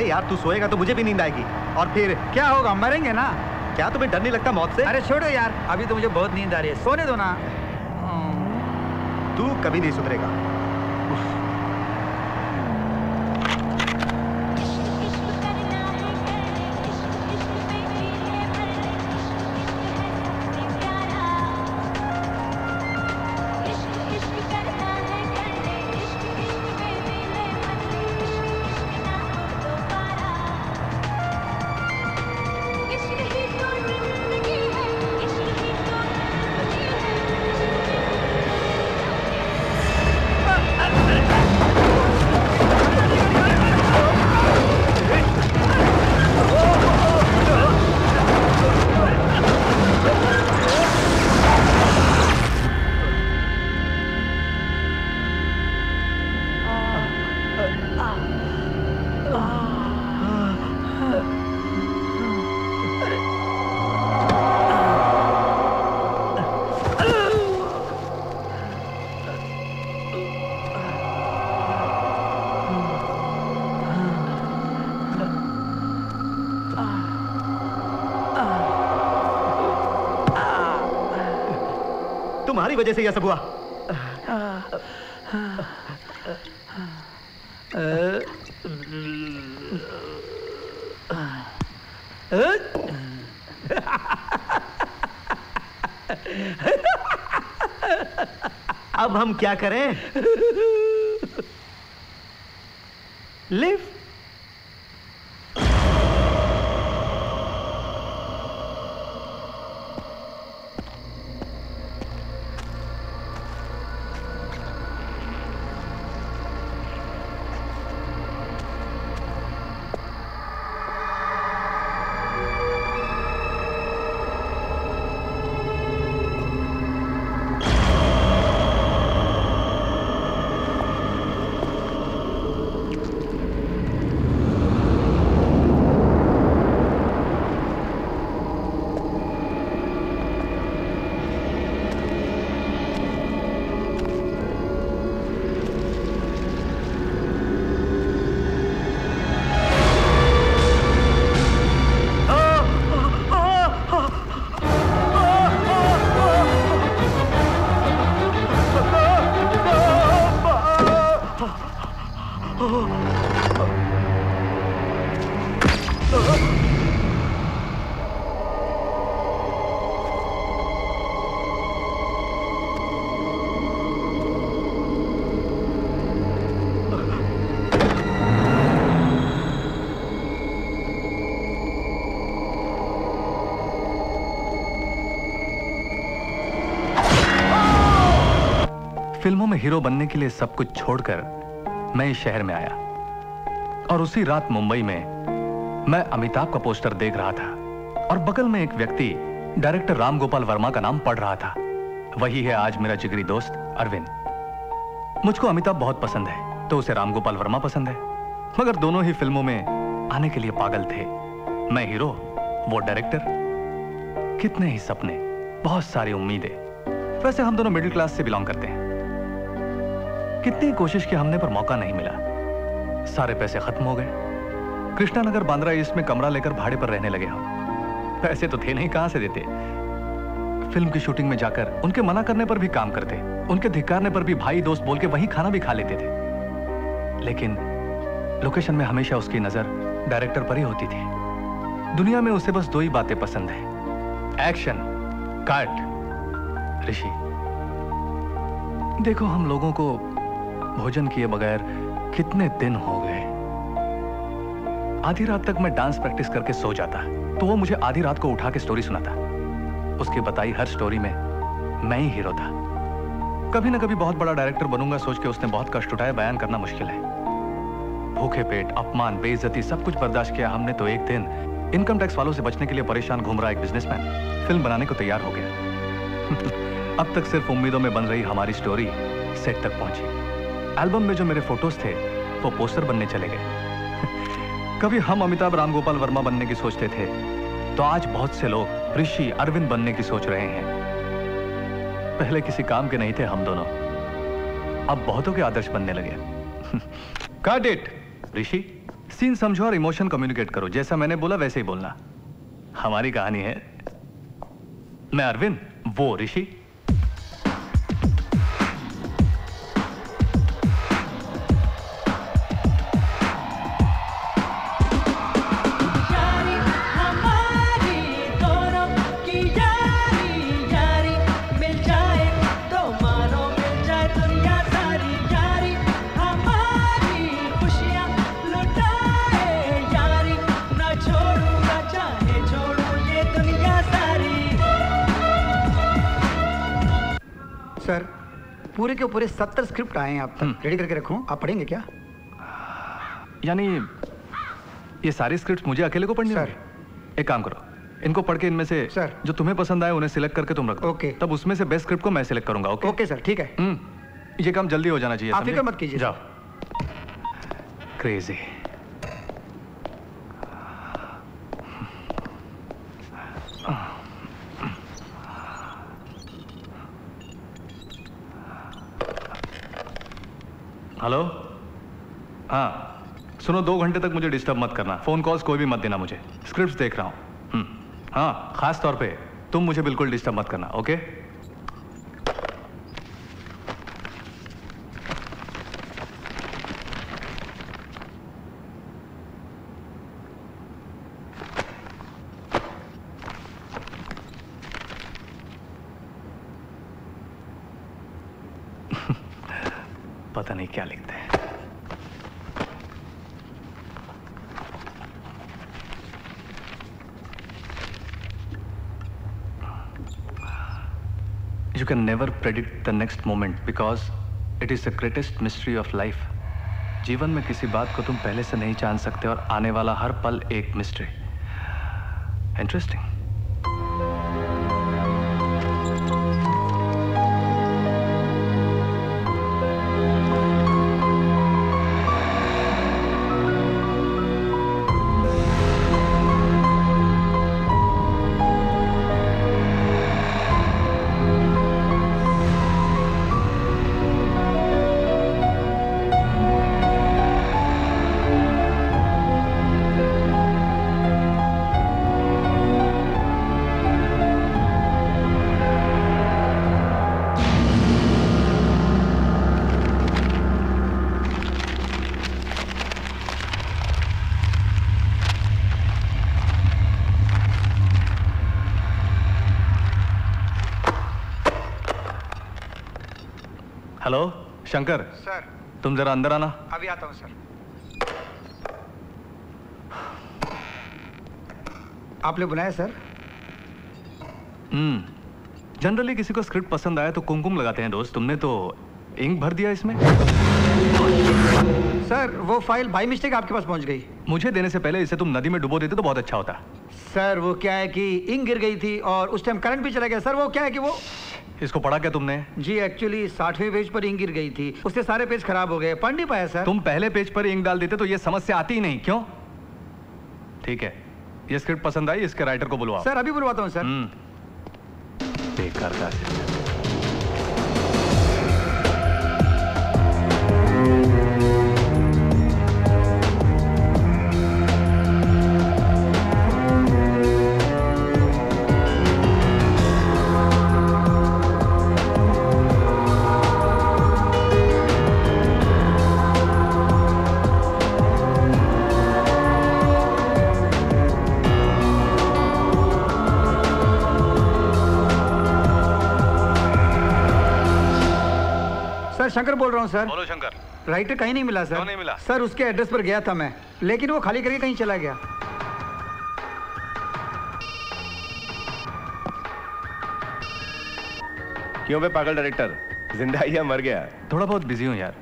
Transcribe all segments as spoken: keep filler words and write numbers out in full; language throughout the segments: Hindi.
अरे यार तू सोएगा तो मुझे भी नींद आएगी और फिर क्या होगा, मरेंगे ना। क्या तुम्हें डर नहीं लगता मौत से? अरे छोड़ो यार, अभी तो मुझे बहुत नींद आ रही है, सोने दो ना। तू कभी नहीं सुधरेगा। वजह से यह सब हुआ। अब हम क्या करें? लिफ्ट फिल्मों में हीरो बनने के लिए सब कुछ छोड़कर मैं इस शहर में आया और उसी रात मुंबई में मैं अमिताभ का पोस्टर देख रहा था और बगल में एक व्यक्ति डायरेक्टर रामगोपाल वर्मा का नाम पढ़ रहा था। वही है आज मेरा जिगरी दोस्त अरविंद। मुझको अमिताभ बहुत पसंद है तो उसे रामगोपाल वर्मा पसंद है, मगर दोनों ही फिल्मों में आने के लिए पागल थे। मैं हीरो, वो डायरेक्टर। कितने ही सपने, बहुत सारी उम्मीदें। वैसे हम दोनों मिडिल क्लास से बिलोंग करते हैं। कितनी कोशिश की हमने पर मौका नहीं मिला। सारे पैसे खत्म हो गए। कृष्णा नगर बांद्रा ईस्ट में कमरा लेकर भाड़े पर रहने लगे हम। पैसे तो थे नहीं, कहां से देते। फिल्म की शूटिंग में जाकर उनके मना करने पर भी काम करते, उनके धिक्कारने पर भी भाई दोस्त बोल के वहीं खाना भी खा लेते थे। लेकिन लोकेशन में हमेशा उसकी नजर डायरेक्टर पर ही होती थी। दुनिया में उसे बस दो ही बातें पसंद है, एक्शन, कट, ऋषि। देखो हम लोगों को भोजन किए बगैर कितने दिन हो गए। आधी रात तक मैं डांस प्रैक्टिस करके सो जाता तो वो मुझे आधी रात को उठा के स्टोरी सुनाता। उसकी बताई हर स्टोरी में मैं ही हीरो था। कभी ना कभी बहुत बड़ा डायरेक्टर बनूंगा सोच के उसने बहुत कष्ट उठाया, बयान करना मुश्किल है। भूखे पेट, अपमान, बेइज्जती सब कुछ बर्दाश्त किया हमने। तो एक दिन इनकम टैक्स वालों से बचने के लिए परेशान घूम रहा एक बिजनेसमैन फिल्म बनाने को तैयार हो गया। अब तक सिर्फ उम्मीदों में बन रही हमारी स्टोरी सेट तक पहुंची। एल्बम में जो मेरे फोटोज थे वो पोस्टर बनने चले गए। कभी हम अमिताभ रामगोपाल वर्मा बनने की सोचते थे तो आज बहुत से लोग ऋषि अरविंद बनने की सोच रहे हैं। पहले किसी काम के नहीं थे हम दोनों, अब बहुतों के आदर्श बनने लगे। कट इट ऋषि, सीन समझो और इमोशन कम्युनिकेट करो। जैसा मैंने बोला वैसे ही बोलना। हमारी कहानी है, मैं अरविंद, वो ऋषि। सर, पूरे के पूरे सत्तर स्क्रिप्ट आए हैं आप तक, रेडी करके रखूं, आप पढ़ेंगे क्या? यानी ये सारी स्क्रिप्ट मुझे अकेले को पढ़नी है? सर एक काम करो, इनको पढ़ के इनमें से सर जो तुम्हें पसंद आए उन्हें सिलेक्ट करके तुम रखो। ओके, तब उसमें से बेस्ट स्क्रिप्ट को मैं सिलेक्ट करूंगा। ओके ओके सर, ठीक है। ये काम जल्दी हो जाना चाहिए। आप फिक्र मत कीजिए। जाओ। क्रेजी। हेलो, हाँ सुनो, दो घंटे तक मुझे डिस्टर्ब मत करना, फ़ोन कॉल्स कोई भी मत देना, मुझे स्क्रिप्ट्स देख रहा हूँ। हाँ, ख़ास तौर पे तुम मुझे बिल्कुल डिस्टर्ब मत करना, ओके? पता नहीं क्या लिखते हैं। You can never predict the next moment because it is the greatest mystery of life. जीवन में किसी बात को तुम पहले से नहीं जान सकते और आने वाला हर पल एक mystery. Interesting. Hello Shankar sir, तुम जरा अंदर आना। अभी आता हूँ सर। आपने बुलाया सर? हम्म, जनरली किसी को स्क्रिप्ट पसंद आया तो कुमकुम लगाते हैं दोस्त, तुमने तो इंक भर दिया इसमें। सर वो फाइल बाय मिस्टेक आपके पास पहुंच गई। मुझे देने से पहले इसे तुम नदी में डुबो देते तो बहुत अच्छा होता। सर वो क्या है कि इंक गिर गई थी और उस टाइम करंट भी चला गया सर। वो क्या है कि वो, इसको पढ़ा क्या तुमने? जी एक्चुअली साठवें पेज पर इंक गिर गई थी, उससे सारे पेज खराब हो गए, पढ़ नहीं पाया सर। तुम पहले पेज पर इंक डाल देते तो ये समस्या आती ही नहीं, क्यों? ठीक है, ये स्क्रिप्ट पसंद आई, इसके राइटर को बुलवाओ। सर अभी बुलवाता हूँ सर। शंकर बोल रहा हूँ सर। बोलो शंकर। राइटर कहीं नहीं मिला सर। क्यों नहीं मिला? सर उसके एड्रेस पर गया था मैं, लेकिन वो खाली करके कहीं चला गया। क्यों बे पागल डायरेक्टर, जिंदा या मर गया? थोड़ा बहुत बिजी हूँ यार।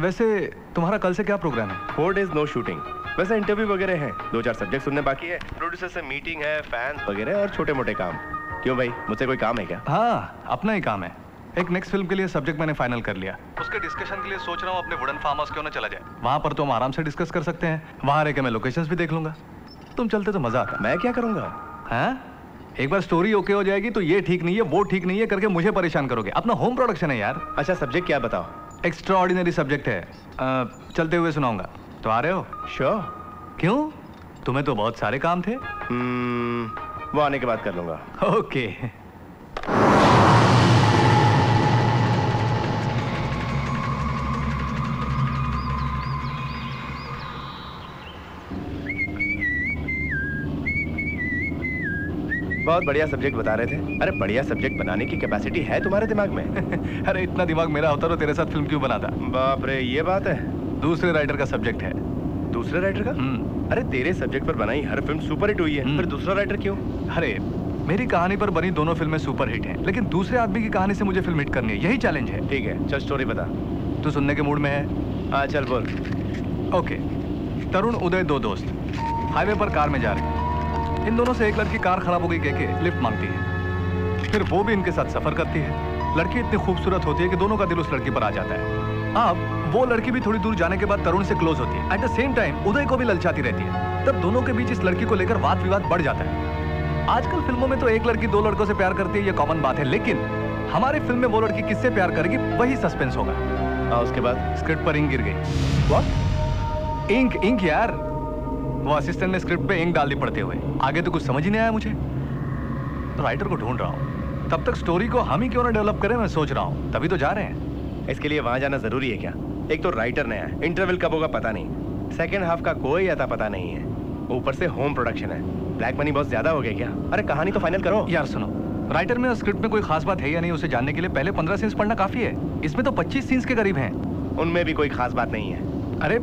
वैसे तुम्हारा कल से क्या प्रोग्राम है? Four days no shooting. वैसे इंटरव्यू वगैरह है, दो चार सब्जेक्ट सुनने बाकी है, प्रोड्यूसर से मीटिंग है, फैंस वगैरह और छोटे मोटे काम। क्यों भाई, मुझसे कोई काम है क्या? हाँ अपना ही काम है। एक नेक्स्ट फिल्म के लिए सब्जेक्ट मैंने फाइनल कर लिया, उसके डिस्कशन के लिए सोच रहा हूँ अपने वुडन फार्म हाउस क्यों ना चला जाए। वहाँ पर तो हम आराम से डिस्कस कर सकते हैं, वहाँ रह के मैं लोकेशंस भी देख लूंगा। तुम चलते तो मजा आता। मैं क्या करूँगा? हाँ एक बार स्टोरी ओके हो जाएगी तो ये ठीक नहीं है, वो ठीक नहीं है करके मुझे परेशान करोगे। अपना होम प्रोडक्शन है यार। अच्छा सब्जेक्ट क्या बताओ? एक्स्ट्रा ऑर्डिनरी सब्जेक्ट है, आ, चलते हुए सुनाऊंगा। तो आ रहे हो? श्योर। क्यों? तुम्हें तो बहुत सारे काम थे। hmm, वो आने के बाद कर लूंगा। Okay okay. बहुत बढ़िया सब्जेक्ट बता रहे थे। अरे बढ़िया सब्जेक्ट बनाने की कैपेसिटी है तुम्हारे दिमाग में। अरे इतना दिमाग मेरा होता तो तेरे साथ फिल्म क्यों बनाता। बाप रे, ये बात है। दूसरे राइटर का सब्जेक्ट है। दूसरे राइटर का? अरे तेरे सब्जेक्ट पर बनाई हर फिल्म सुपर हिट हुई है, फिर दूसरा राइटर क्यों? अरे मेरी कहानी पर बनी दोनों फिल्में सुपर हिट हैं, लेकिन दूसरे आदमी की कहानी से मुझे फिल्म हिट करनी है, यही चैलेंज है। ठीक है, चल स्टोरी बता। तू सुनने के मूड में है? हाँ चल बोल। ओके, तरुण उदय दो दोस्त हाईवे पर कार में जा रहे हैं। इन दोनों से एक लड़की कार खराब हो गई कह के लिफ्ट मांगती है, फिर वो भी इनके साथ सफर करती है। लड़की इतनी खूबसूरत होती है कि दोनों का दिल उस लड़की पर आ जाता है। अब वो लड़की भी थोड़ी दूर जाने के बाद तरुण से क्लोज होती है। At the same time Uday को भी ललचाती रहती है। तब दोनों के बीच इस लड़की को लेकर वाद विवाद बढ़ जाता है। आजकल फिल्मों में तो एक लड़की दो लड़कों से प्यार करती है, यह कॉमन बात है, लेकिन हमारी फिल्म में वो लड़की किससे प्यार करेगी वही सस्पेंस होगा। और उसके बाद स्क्रिप्ट पर इंक गिर गई। What ink? इंक यार, वो असिस्टेंट ने स्क्रिप्ट पे इंक डाल दी पड़ते हुए। आगे तो कुछ समझ ही नहीं आया मुझे। राइटर को ढूंढ रहा हूँ। तब तक स्टोरी को हम ही क्यों ना डेवलप करें, मैं सोच रहा हूँ। तभी तो जा रहे हैं। इसके लिए वहाँ जाना जरूरी है क्या? एक तो राइटर नया है, इंटरवल कब होगा पता नहीं, सेकेंड हाफ का कोई अता पता नहीं है, ऊपर से होम प्रोडक्शन है। ब्लैक मनी बहुत ज्यादा हो गया क्या? अरे कहानी तो फाइनल करो यार। सुनो, राइटर में और स्क्रिप्ट में कोई खास बात है या नहीं उसे जानने के लिए पहले पंद्रह सीन्स पढ़ना काफी है। इसमें तो पच्चीस सीन्स के करीब है, उनमें भी कोई खास बात नहीं है। अरे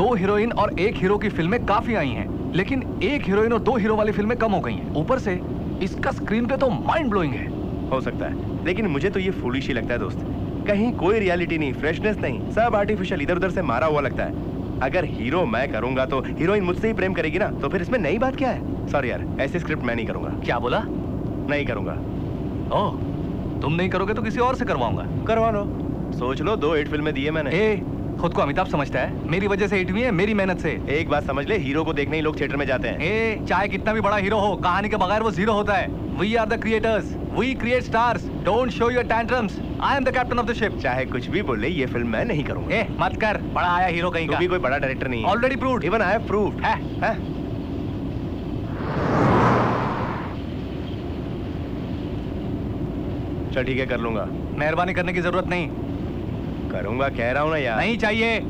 दो हीरोइन और एक हीरो की फिल्में काफी आई हैं, लेकिन एक हीरोइन और दो हीरो वाली फिल्में कम हो गई हैं। ऊपर से इसका स्क्रीन पे तो माइंड ब्लोइंग है। हो सकता है, लेकिन मुझे तो ये फूलिश ही लगता है दोस्त। कहीं कोई रियलिटी नहीं, फ्रेशनेस नहीं, सब आर्टिफिशियल, इधर उधर से मारा हुआ लगता है। अगर हीरो मैं करूंगा तो हीरोइन मुझसे ही प्रेम करेगी ना, तो फिर इसमें नई बात क्या है? सॉरी यार, ऐसे स्क्रिप्ट मैं नहीं करूंगा। क्या बोला? नहीं करूंगा। ओह, तुम नहीं करोगे तो किसी और से करवाऊंगा। करवा लो, सोच लो, दो हिट फिल्में दी है मैंने। खुद को अमिताभ समझता है? मेरी वजह से हिट हुई है, मेरी मेहनत से। एक बात समझ ले, हीरो को देखने ही लोग थिएटर में जाते हैं। ए, चाहे कितना भी बड़ा हीरो हो, कहानी के बगैर वो जीरो होता है। We are the creators, we create stars, don't show your tantrums, I am the captain of the ship. चाहे कुछ भी बोले, ये फिल्म मैं नहीं करूंगा। ए, मत कर, बड़ा आया हीरो कहीं का। तू भी कोई बड़ा डायरेक्टर नहीं है। Already proved, even I have proved. है, है? चल ठीक है, कर लूंगा। मेहरबानी करने की जरूरत नहीं। करूंगा कह रहा हूं ना यार। नहीं चाहिए।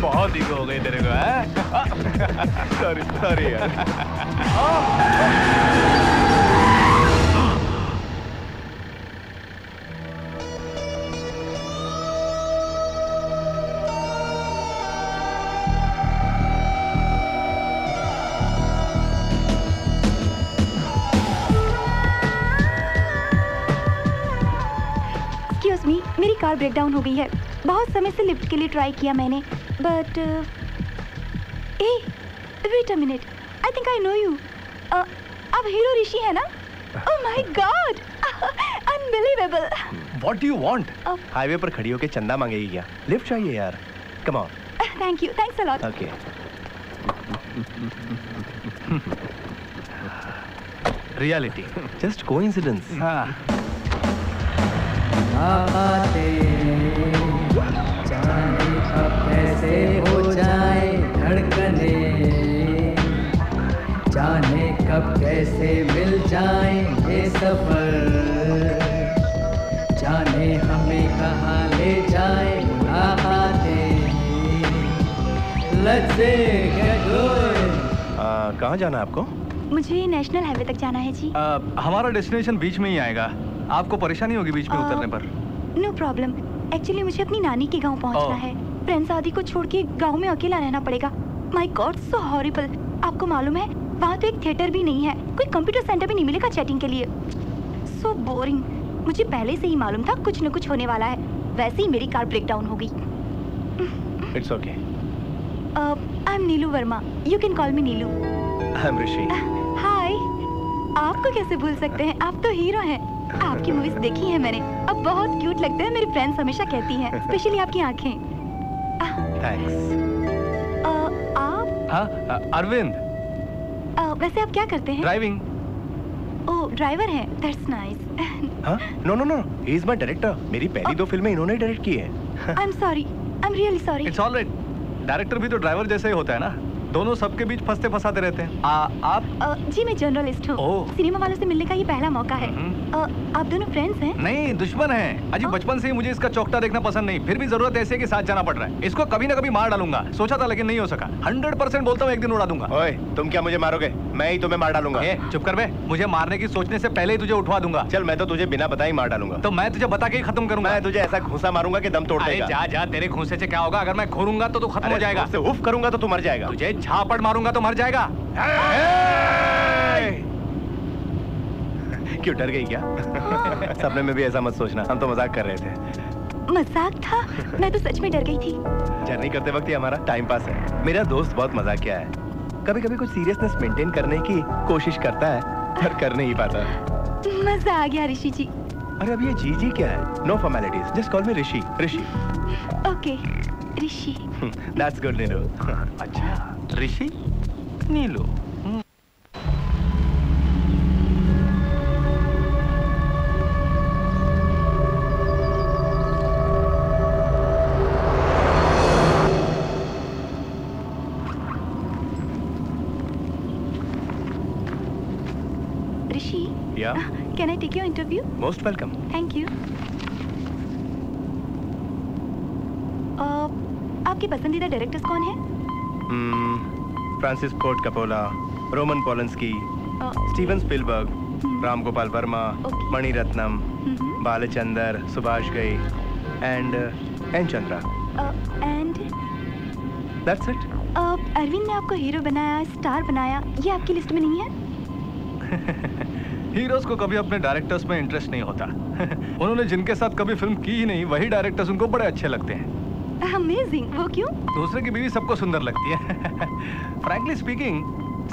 बहुत ही हो गई तेरे को है। सॉरी सॉरी यार। एक्सक्यूज मी, मेरी कार ब्रेकडाउन हो गई है। बहुत समय से लिफ्ट के लिए ट्राई किया मैंने, but uh wait a minute, I think I know you. आप हीरो ऋषि है ना? Oh my God, unbelievable. What do you want? Highway पर खड़ी होकर चंदा मांगेगी क्या? लिफ्ट चाहिए यार, come on. Thank you, thanks a lot. Okay reality, just coincidence. हां आते कैसे हो जाए धड़कने, जाने कब कैसे मिल जाए ये सफर, जाने हमें कहाँ ले जाए मुलाकाते। कहाँ जाना आपको? मुझे नेशनल हाईवे तक जाना है जी। आ, हमारा डेस्टिनेशन बीच में ही आएगा, आपको परेशानी होगी बीच में आ, उतरने पर। No problem. एक्चुअली मुझे अपनी नानी के गांव पहुंचना है। फ्रेंड्स आदि को छोड़ के गाँव में अकेला रहना पड़ेगा। My God, so horrible. आपको मालूम है वहाँ तो एक थिएटर भी नहीं है, कोई कंप्यूटर सेंटर भी नहीं मिलेगा चैटिंग के लिए। So so boring. मुझे पहले से ही मालूम था कुछ न कुछ होने वाला है, वैसे ही मेरी कार ब्रेक डाउन हो गई। It's okay. I am Neelu Verma, you can call me Neelu. I am Rishi. Hi, आपको कैसे भूल सकते हैं, आप तो हीरो हैं। आपकी मूवीज देखी हैं मैंने, अब बहुत क्यूट लगते हैं, मेरी फ्रेंड्स हमेशा कहती हैं, स्पेशली आपकी आंखें। थैंक्स। uh, आप? हाँ, अरविंद। uh, वैसे आप क्या करते हैं? ड्राइविंग। ओह, ड्राइवर है, that's nice. No no no, he is my director. मेरी पहली oh. दो फिल्में इन्होंने डायरेक्ट की हैं। I am sorry, I am really sorry. It's alright. Director भी तो ड्राइवर जैसा ही होता है ना, दोनों सबके बीच फंसते फंसाते रहते हैं। आ, आप? आ, जी मैं जर्नलिस्ट हूँ। सिनेमा वालों से मिलने का ये पहला मौका है। आ, आप दोनों फ्रेंड्स हैं? नहीं, दुश्मन हैं। अजी बचपन से ही मुझे इसका चौकटा देखना पसंद नहीं, फिर भी जरूरत ऐसी है कि साथ जाना पड़ रहा है। इसको कभी ना कभी मार डालूंगा, सोचा था लेकिन नहीं हो सका। हंड्रेड परसेंट बोलता हूँ एक दिन उड़ा दूंगा। ओए, तुम क्या मुझे मारोगे? मैं ही तुम्हें मार डालूंगा। चुप कर बे, मुझे मारने की सोचने से पहले ही तुझे उठवा दूंगा। चल, मैं तो तुझे बिना बताए मार डालूंगा। तो मैं तुझे बता के खत्म करूंगा। मैं तुझे ऐसा घूसा मारूंगा कि दम तोड़ देगा। जा जा, तेरे घूसे से क्या होगा? अगर मैं घूरूंगा तो तू खत्म हो जाएगा। उफ करूंगा तो तू मर जाएगा। तुझे झापड़ मारूंगा तो मर जाएगा। क्यों डर गई क्या? सपने में भी ऐसा मत सोचना, हम तो मजाक कर रहे थे। मजाक था, मैं तो सच में डर गई थी। जर्नी करते वक्त ही हमारा टाइम पास है। मेरा दोस्त बहुत मजाकिया है, कभी कभी कुछ सीरियसनेस मेंटेन करने की कोशिश करता है पर कर नहीं पाता। मजा आ गया ऋषि जी। अरे अब ये जी जी क्या है? No formalities, just call me Rishi. Rishi. Okay Rishi. That's good Neelu. अच्छा ऋषि, नीलू। ऋषि। या? Can I take your interview? Most welcome. Thank you. Uh, आपके पसंदीदा डायरेक्टर्स कौन हैं? Francis Ford Coppola, Roman Polanski, Steven Spielberg, Ramgopal Varma, okay. Mani Ratnam, Balachander Subhash Ghai and N Chandra. And that's it. Arvind ने आपको हीरो बनाया, स्टार बनाया, ये आपकी लिस्ट में नहीं है? हीरोज को कभी अपने डायरेक्टर्स में इंटरेस्ट नहीं होता। उन्होंने जिनके साथ कभी फिल्म की ही नहीं, वही डायरेक्टर्स उनको बड़े अच्छे लगते हैं। अमेजिंग। वो क्यों? दूसरे की बीवी सबको सुंदर लगती है। फ्रैंकली स्पीकिंग,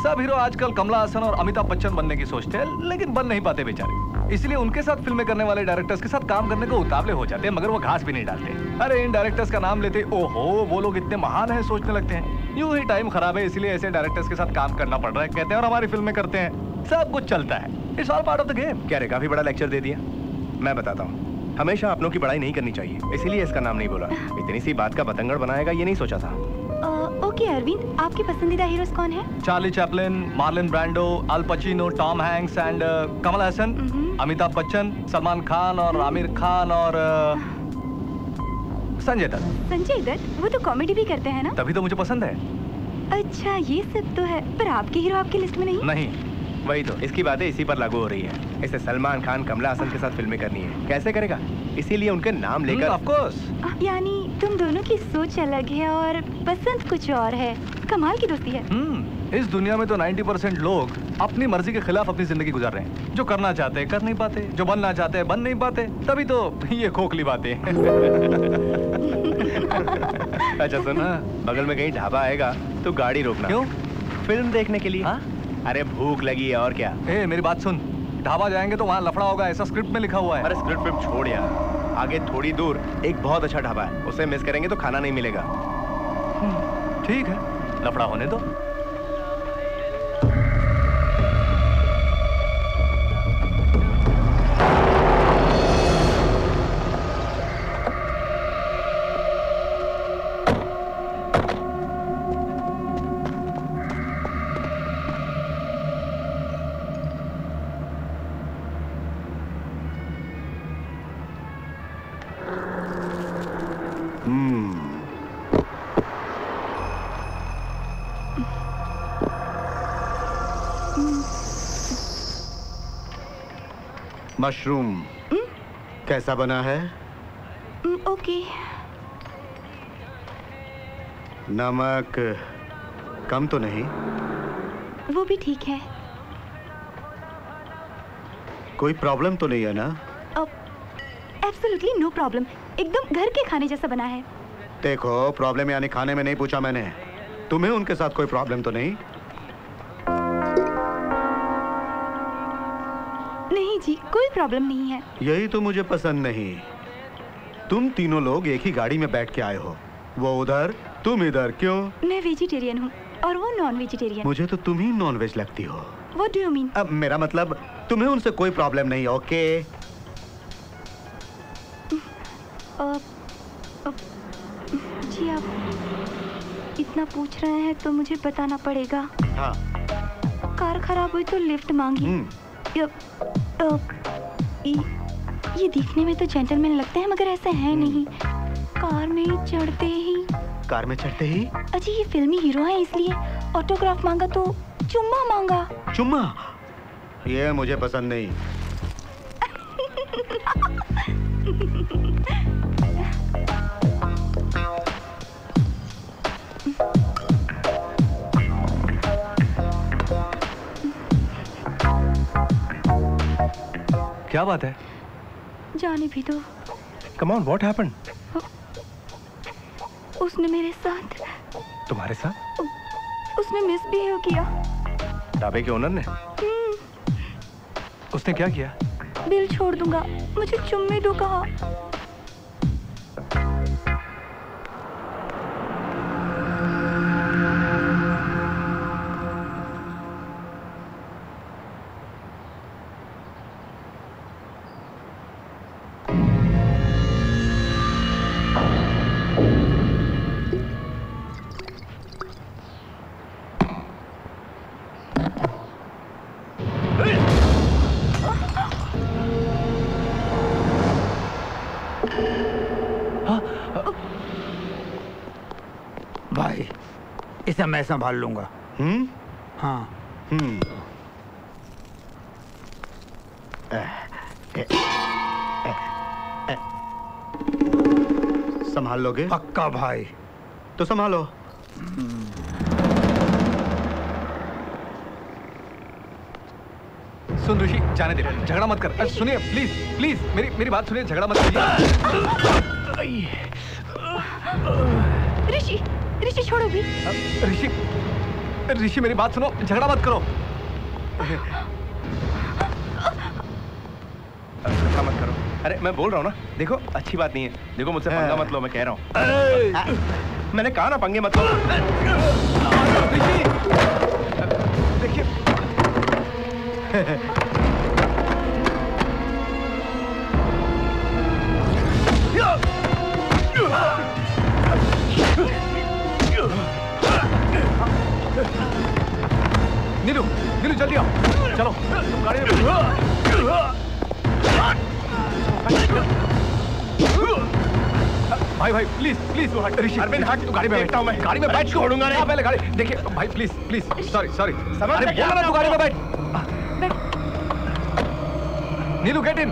सब हीरो आजकल कमल हासन और अमिताभ बच्चन बनने की सोचते हैं, लेकिन बन नहीं पाते बेचारे। इसलिए उनके साथ फिल्में करने वाले डायरेक्टर्स के साथ काम करने को उतावले हो जाते हैं, मगर वो घास भी नहीं डालते। अरे इन डायरेक्टर्स का नाम लेते ओहो वो लोग इतने महान है सोचने लगते हैं। यूं ही टाइम खराब है, इसलिए ऐसे डायरेक्टर्स के साथ काम करना पड़ रहा है, कहते हैं, और हमारी फिल्में करते हैं। सब कुछ चलता है। It's all part of the game. क्या रे, काफी बड़ा लेक्चर दे दिया। मैं बताता हूँ, हमेशा अपनों की बड़ाई नहीं करनी चाहिए, इसीलिए इसका नाम नहीं बोला। इतनी सी बात का बतंगड़ बनाएगा ये नहीं सोचा था। ओके अरविंद, आपके पसंदीदा हीरोज कौन हैं? Charlie Chaplin, Marlon Brando, Al Pacino, Tom Hanks and Kamal Haasan, Amitabh Bachchan, Salman Khan और आमिर खान और संजय दत्त। संजय दत्त? वो तो कॉमेडी भी करते हैं ना, तभी तो मुझे पसंद है। अच्छा, ये सब तो है, पर आपके हीरो आपकी लिस्ट में नहीं? नहीं, वही तो, इसकी बातें इसी पर लागू हो रही है। इसे सलमान खान कमला हासन के साथ फिल्में करनी है, कैसे करेगा? इसीलिए उनके नाम लेकर। Of course. यानी तुम दोनों की सोच अलग है और पसंद कुछ और है। कमाल की दोस्ती है। हम्म, इस दुनिया में तो नब्बे परसेंट लोग अपनी मर्जी के खिलाफ अपनी जिंदगी गुजार रहे हैं। जो करना चाहते हैं कर नहीं पाते, जो बनना चाहते हैं बन नहीं पाते, तभी तो ये खोखली बातें। अच्छा सुना, बगल में कहीं ढाबा आएगा तो गाड़ी रोकना। क्यों? फिल्म देखने के लिए। अरे भूख लगी है और क्या। ए, मेरी बात सुन, ढाबा जाएंगे तो वहाँ लफड़ा होगा, ऐसा स्क्रिप्ट में लिखा हुआ है। अरे स्क्रिप्ट फिल्म छोड़ यार, आगे थोड़ी दूर एक बहुत अच्छा ढाबा है, उसे मिस करेंगे तो खाना नहीं मिलेगा। ठीक है, लफड़ा होने दो। Mushroom mm? कैसा बना है? Okay mm, okay. नमक कम तो नहीं? वो भी ठीक है। कोई प्रॉब्लम तो नहीं है ना? एब्सोल्युटली नो प्रॉब्लम, एकदम घर के खाने जैसा बना है। देखो, प्रॉब्लम यानी खाने में नहीं पूछा मैंने, तुम्हें उनके साथ कोई प्रॉब्लम तो नहीं? नहीं जी, कोई प्रॉब्लम नहीं है। यही तो मुझे पसंद नहीं, तुम तीनों लोग एक ही गाड़ी में बैठ के आए हो, वो उधर तुम इधर, क्यों? मैं वेजिटेरियन हूँ और वो नॉन वेजिटेरियन। मुझे तो तुम ही नॉन वेज लगती हो। What do you mean? अब मेरा मतलब तुम्हें उनसे कोई प्रॉब्लम नहीं, ओके? जी आप इतना पूछ रहे हैं तो मुझे बताना पड़ेगा। हाँ। कार खराब हुई तो लिफ्ट मांगी। ये, ये देखने में तो जेंटलमैन लगते हैं मगर ऐसा है नहीं। कार में चढ़ते ही कार में चढ़ते ही अजी ये फिल्मी हीरो है इसलिए ऑटोग्राफ मांगा तो चुम्मा मांगा। चुम्मा? ये मुझे पसंद नहीं। क्या बात है? जाने भी दो। Come on, what happened? उसने मेरे साथ तुम्हारे साथ उसने मिसबिहेव किया। ढाबे के ओनर ने? उसने क्या किया? बिल छोड़ दूंगा, मुझे चुम्मे दो कहा। मैं संभाल लूंगा। हम्म? हाँ। हम्म। संभाल लोगे? पक्का भाई। तो संभालो। सुन ऋषि, जाने दे, झगड़ा मत कर। सुनिए प्लीज प्लीज मेरी मेरी बात सुनिए, झगड़ा मत करिए। ऋषि ऋषि छोड़ो भी। ऋषि ऋषि मेरी बात सुनो, झगड़ा मत करो। झगड़ा मत करो। अरे मैं बोल रहा हूँ ना, देखो अच्छी बात नहीं है। देखो मुझसे पंगा मत लो, मैं कह रहा हूँ। मैंने कहा ना पंगे मत लो। देखिए नीलू, नीलू जल्दी आओ, चलो तुम गाड़ी में। भाई भाई प्लीज प्लीज वो हट। ऋषि अरविंद हट, तू गाड़ी में बैठता हूँ मैं, गाड़ी में बैठ छोड़ूंगा नहीं। पहले गाड़ी देखिए भाई, प्लीज प्लीज सॉरी सॉरी समझ में बोला ना, तू गाड़ी में बैठ। Neelu get in.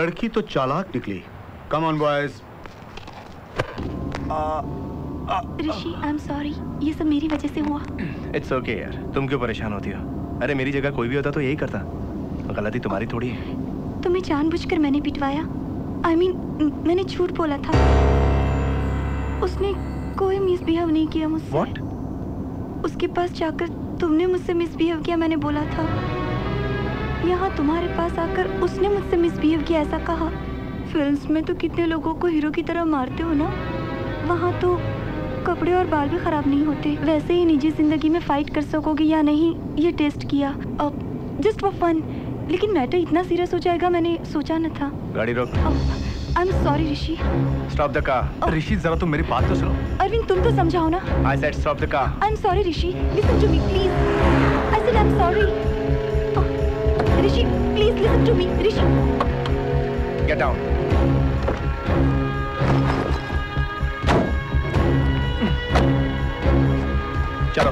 लड़की तो चालाक निकली। Come on boys. Rishi I am sorry, ये सब मेरी वजह से हुआ। इट्स ओके okay यार, तुम क्यों परेशान होती हो? अरे मेरी जगह कोई भी होता तो यही करता, गलती तुम्हारी थोड़ी है। तुम्हें जानबूझकर मैंने पिटवाया। आई I मीन mean, मैंने झूठ बोला था। उसने कोई मिसबिहेव नहीं किया मुझसे। What? उसके पास जाकर तुमने मुझसे मिसबिहेव किया, मैंने बोला था। यहाँ तुम्हारे पास आकर उसने मुझसे मिसबिहेव किया ऐसा कहा। फिल्म्स में तो कितने लोगों को हीरो की तरह मारते हो ना, वहाँ तो कपड़े और बाल भी खराब नहीं होते। वैसे ही निजी जिंदगी में फाइट कर सकोगे या नहीं ये टेस्ट किया, जस्ट फॉर फन। लेकिन मैटर इतना सीरियस हो जाएगा मैंने सोचा न था। गाड़ी रोक। I am sorry Rishi. Stop the car. Rishi जरा तुम मेरी बात तो सुनो। अरविंद तुम तो समझाओ ना। I said stop the car. I am sorry Rishi, listen to me please. I said I am sorry. Rishi please listen to me. Rishi get down. चलो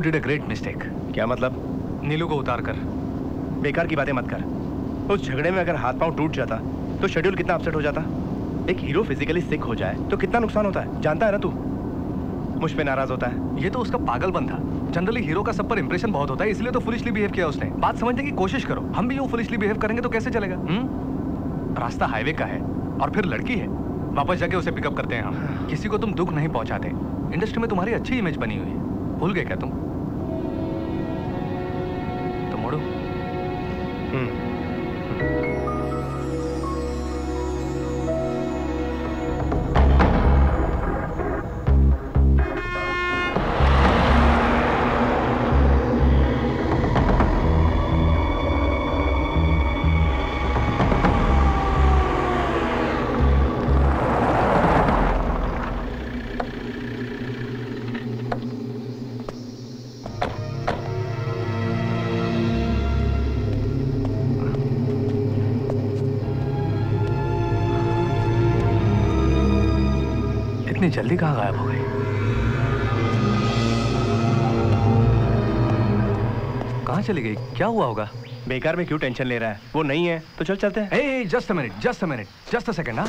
You did a great mistake. क्या मतलब? नीलू को उतार कर। बेकार की बातें मत कर। उस झगड़े में अगर हाथ पांव टूट जाता तो शेड्यूल कितना अपसेट हो जाता। एक हीरो फिजिकली सिक हो जाए तो कितना नुकसान होता है जानता है ना तू। मुझ पे नाराज होता है। ये तो उसका पागलपन था। जनरली हीरो का सब पर इंप्रेशन बहुत होता है, इसलिए तो फुलिशली बिहेव किया उसने। बात समझने की कोशिश करो। हम भी यूं फुलिशली बिहेव करेंगे तो कैसे चलेगा? हुँ? रास्ता हाईवे का है और फिर लड़की है। वापस जाके उसे पिकअप करते हैं हम। किसी को तुम दुख नहीं पहुंचाते। इंडस्ट्री में तुम्हारी अच्छी इमेज बनी हुई है। भूल गए क्या तुम? तो मोड़ो। जल्दी कहाँ गायब हो गई? कहाँ चली गई? क्या हुआ होगा? बेकार में क्यों टेंशन ले रहा है? वो नहीं है तो चल चलते हैं। ए just a minute, just a minute, just a second. हाँ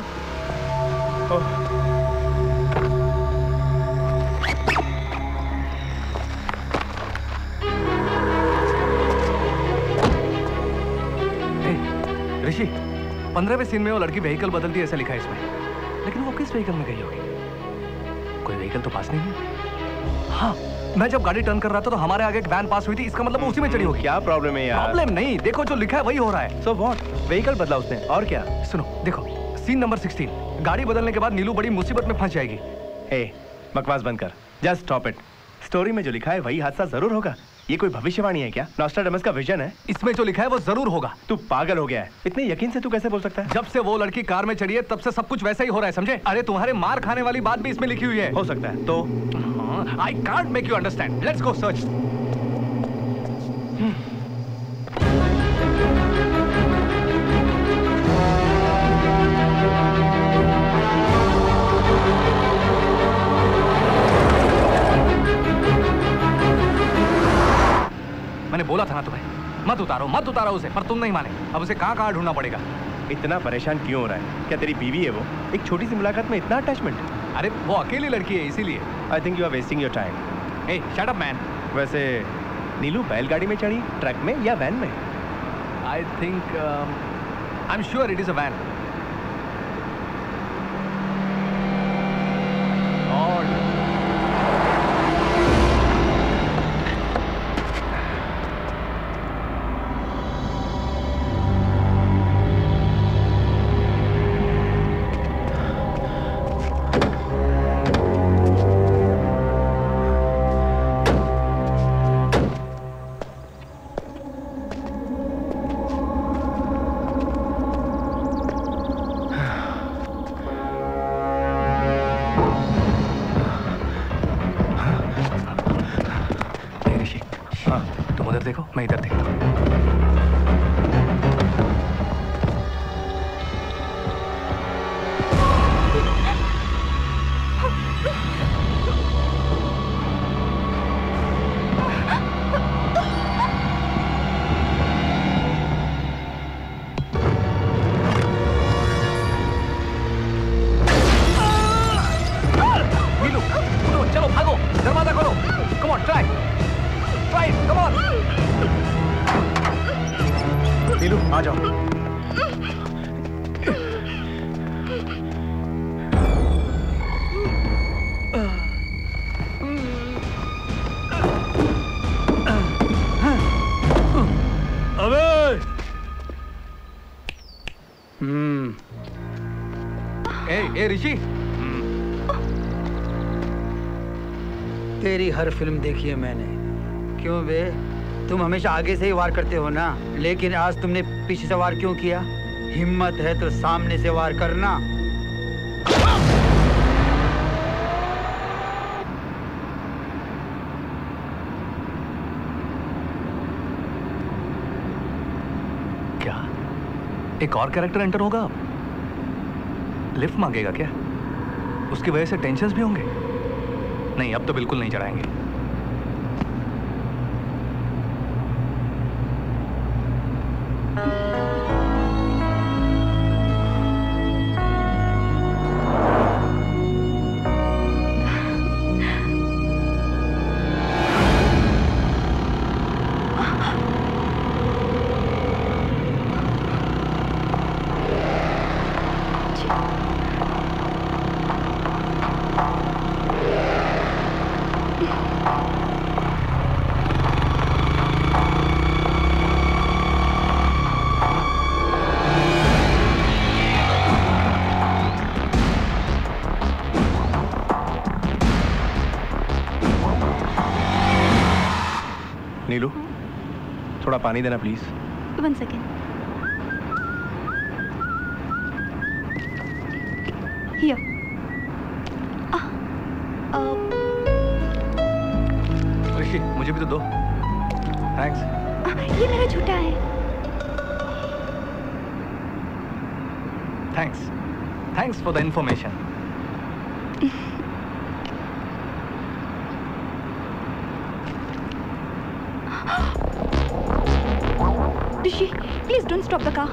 ऋषि, पंद्रहवें सीन में वो लड़की व्हीकल बदलती है ऐसा लिखा है इसमें, लेकिन वो किस व्हीकल में गई होगी? कोई व्हीकल तो पास नहीं है। हाँ, मैं जब गाड़ी टर्न कर रहा था तो हमारे आगे एक वैन पास हुई थी, इसका मतलब उसी में चढ़ी होगी। क्या प्रॉब्लम है यार? प्रॉब्लम नहीं, देखो जो लिखा है वही हो रहा है। So what? व्हीकल बदला उसने और क्या? सुनो, देखो सीन नंबर सोलह। गाड़ी बदलने के बाद नीलू बड़ी मुसीबत में फंस जाएगी। हे, बकवास बंद कर। Just stop it. स्टोरी में जो लिखा है वही हादसा जरूर होगा। ये कोई भविष्यवाणी है क्या? नॉस्ट्राडेमस का विजन है। इसमें जो लिखा है वो जरूर होगा। तू पागल हो गया है? इतने यकीन से तू कैसे बोल सकता है? जब से वो लड़की कार में चढ़ी है तब से सब कुछ वैसा ही हो रहा है, समझे? अरे तुम्हारे मार खाने वाली बात भी इसमें लिखी हुई है। हो सकता है तो I can't make you understand. Let's go search. मैंने बोला था ना तुम्हें, मत उतारो मत उतारो उसे, पर तुम नहीं माने। अब उसे कहाँ कहाँ ढूंढना पड़ेगा? इतना परेशान क्यों हो रहा है? क्या तेरी बीवी है वो? एक छोटी सी मुलाकात में इतना अटैचमेंट? अरे वो अकेली लड़की है इसीलिए। I think you are wasting your time. ए शट अप मैन। वैसे नीलू बैलगाड़ी में चढ़ी, ट्रक में या वैन में? I think I am sure it is a van. Rishi, तेरी हर फिल्म देखी है मैंने। क्यों बे, तुम हमेशा आगे से ही वार करते हो ना, लेकिन आज तुमने पीछे से वार क्यों किया? हिम्मत है तो सामने से वार करना। क्या एक और कैरेक्टर एंटर होगा? लिफ्ट मांगेगा क्या? उसकी वजह से टेंशन्स भी होंगे? नहीं, अब तो बिल्कुल नहीं चढ़ाएंगे। नीलू, थोड़ा पानी देना please. One second. Here. Rishi, मुझे भी तो दो। थैंक्स। ये मेरा झूठा है। Thanks, thanks for the information. Rishi, please don't stop the car.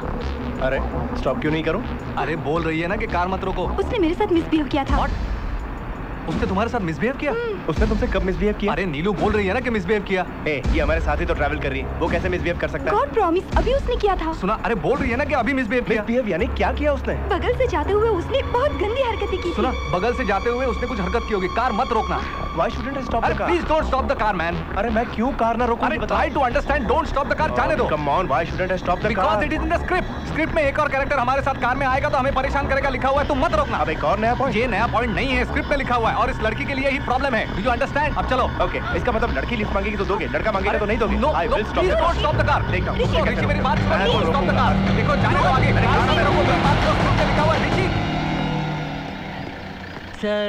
अरे स्टॉप क्यों नहीं करूं? अरे बोल रही है ना कि कार मत रोको। उसने मेरे साथ मिसबिहेव किया था। What? उसने तुम्हारे साथ मिसबिहेव किया? उसने तुमसे कब मिसबिहेव किया? अरे नीलू बोल रही है ना कि मिसबिहेव किया। ए, ये हमारे साथ ही तो ट्रैवल कर रही है, वो कैसे मिसबिहेव कर सकता है? गॉड प्रॉमिस, अभी उसने किया था। सुना? अरे बोल रही है ना कि अभी मिसबिहेव किया। मिसबिहेव यानी क्या किया उसने? बगल से जाते हुए उसने बहुत गंदी हरकतें की। सुना? बगल से जाते हुए उसने कुछ हरकत की होगी। कार मत रोकना। Why shouldn't I stop the car? Please don't stop the car man. अरे मैं क्यों कार ना रोकूं? अरे try to understand, don't stop the car. जाने दो। Come on, why shouldn't I stop the car? Because it is in the script. Script में एक और कैरेक्टर हमारे साथ कार में आएगा तो हमें परेशान करेगा, लिखा हुआ है। तुम मत रोकना। अब एक और नया पॉइंट। ये नया पॉइंट नहीं है, स्क्रिप्ट में लिखा हुआ है और इस लड़की के लिए ही प्रॉब्लम है। Do you understand? अब चलो। Okay. इसका मतलब लड़की लिफ्ट मांगेगी तो दोगे, लड़का मांगेगा तो नहीं दोगे। No, no, please don't stop the car. देखो, ऋषि मेरी बात सुनो, please don't stop the car. देखो जाने दो आगे। सर,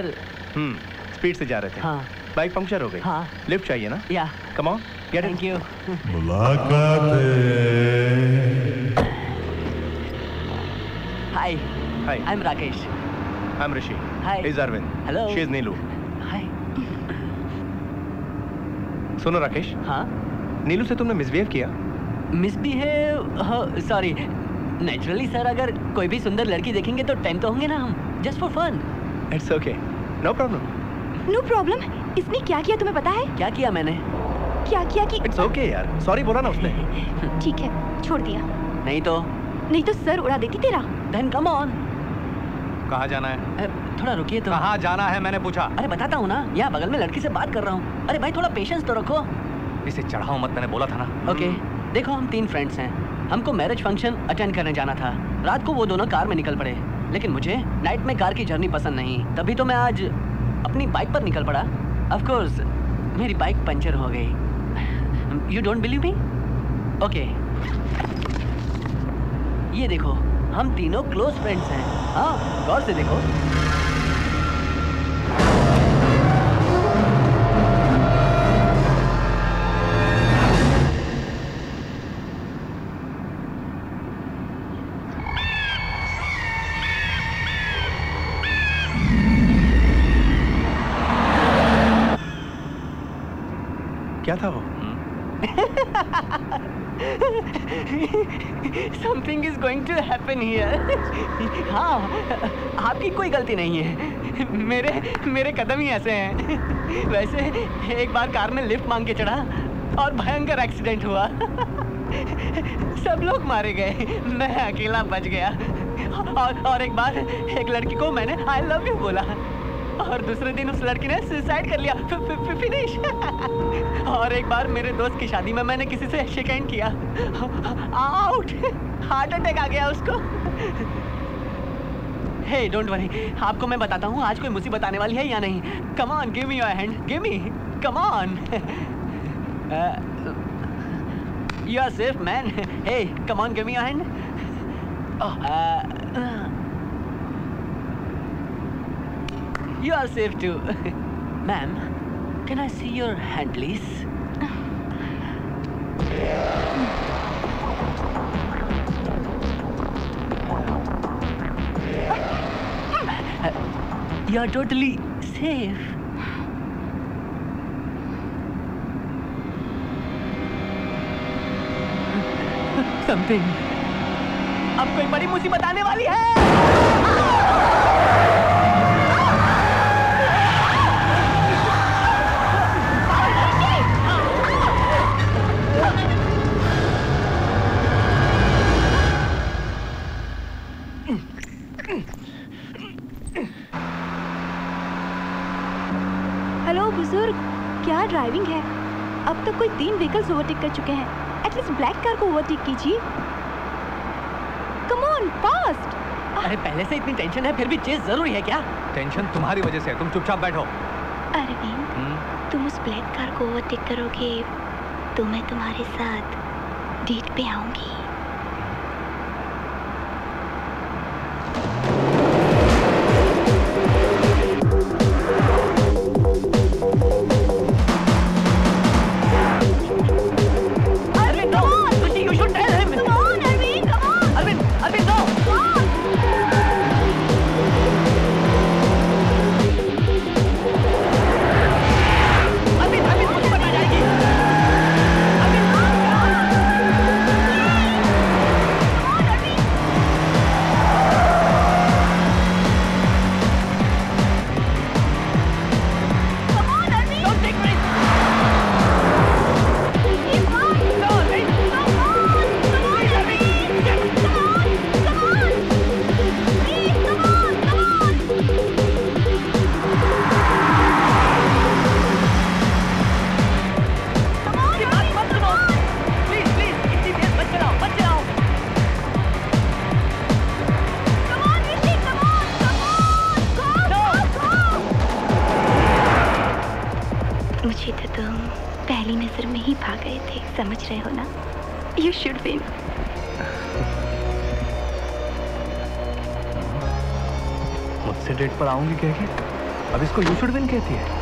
हम्म, स्पीड से जा रहे थे। हाँ। बाइक पंक्चर हो गई। हाँ। लिफ्ट चाहिए ना? या। Come on, get it. Thank you. Hi. Hi. I'm Rakesh. I'm Rishi. Hi. He's Arvind. Hello. She's Neelu. Hi. सुनो राकेश। हाँ? नीलू से तुमने मिसबिहेव किया? मिसबिहेव? सॉरी। नेचुरली सर, अगर कोई भी सुंदर लड़की देखेंगे तो टेंट तो होंगे ना हम। Just for fun. It's okay. No problem. No problem? इसने क्या किया तुम्हें पता है? क्या किया मैंने? क्या किया कि? इट्स ओके okay यार। सॉरी बोला ना उसने। ठीक है, छोड़ दिया। नहीं तो? नहीं तो सर उड़ा देती तेरा। Then come on. कहाँ जाना है? थोड़ा रुकिए तो। कहाँ जाना है मैंने पूछा? अरे बताता हूँ ना, यहाँ बगल में लड़की से बात कर रहा हूँ। अरे भाई थोड़ा पेशेंस तो रखो। इसे चढ़ाओ मत, मैंने बोला था ना। ओके okay, देखो हम तीन फ्रेंड्स हैं, हमको मैरिज फंक्शन अटेंड करने जाना था। रात को वो दोनों कार में निकल पड़े, लेकिन मुझे नाइट में कार की जर्नी पसंद नहीं, तभी तो मैं आज अपनी बाइक पर निकल पड़ा। ऑफकोर्स मेरी बाइक पंचर हो गई। You don't believe me? Okay ये देखो, हम तीनों क्लोज फ्रेंड्स हैं। हाँ गौर से देखो। क्या था वो? Something is going to happen here. हाँ, आपकी कोई गलती नहीं है, मेरे मेरे कदम ही ऐसे हैं। वैसे एक बार कार में लिफ्ट मांग के चढ़ा और भयंकर एक्सीडेंट हुआ। सब लोग मारे गए, मैं अकेला बच गया। और और एक बार एक लड़की को मैंने आई लव यू बोला और दूसरे दिन उस लड़की ने सुसाइड कर लिया। फिनिश। और एक बार मेरे दोस्त की शादी में मैंने किसी से शेक हैंड किया। आउट, हार्ट अटैक आ गया उसको। हे डोंट वरी, आपको मैं बताता हूँ आज कोई मुसीबत आने वाली है या नहीं। Come on, give me your hand, give me, come on. You are safe man. Hey come on, give me your hand. You are safe too. Ma'am, can I see your hand please? You are totally safe. Something. अब कोई बड़ी मुसीबत आने वाली है। क्या ड्राइविंग है, अब तक कोई तीन व्हीकल्स ओवरटेक कर चुके हैं। एटलीस्ट ब्लैक कार को ओवरटेक कीजिए। Come on, fast. अरे पहले से इतनी टेंशन है फिर भी चेस जरूरी है क्या? टेंशन तुम्हारी वजह से है, तुम चुपचाप बैठो। अरविंद, तुम उस ब्लैक कार को ओवरटेक करोगे तो मैं तुम्हारे साथ डेट पे आऊंगी। पर आऊंगी कह के अब इसको यू शुड विन कहती है।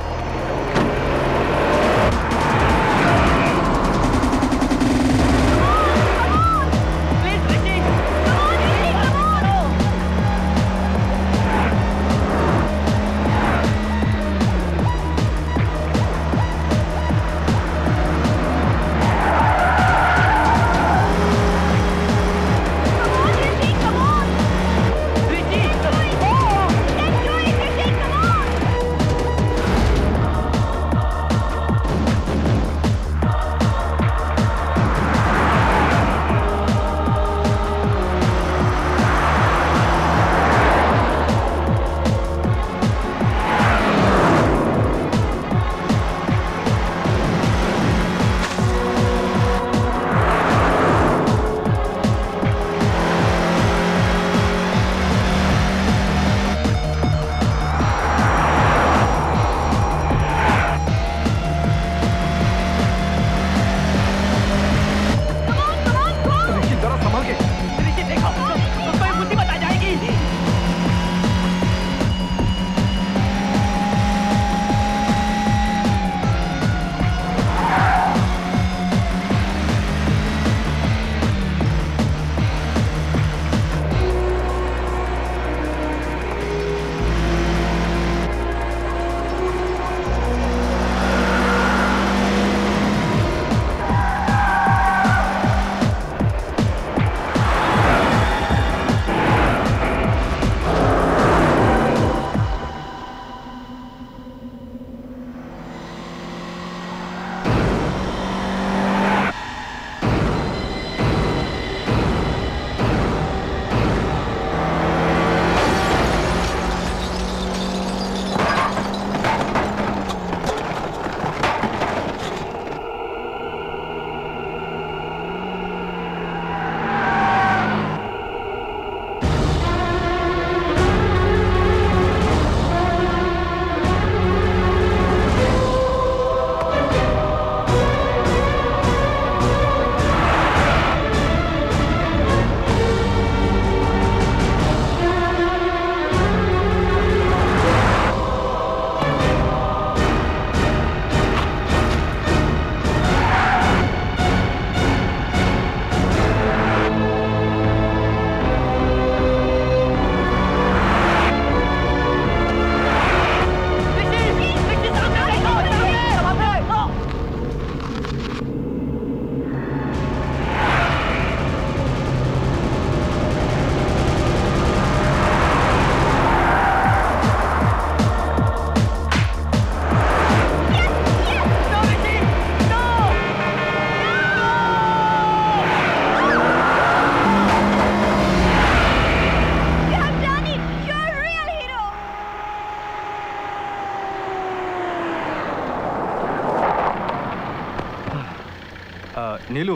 नीलू,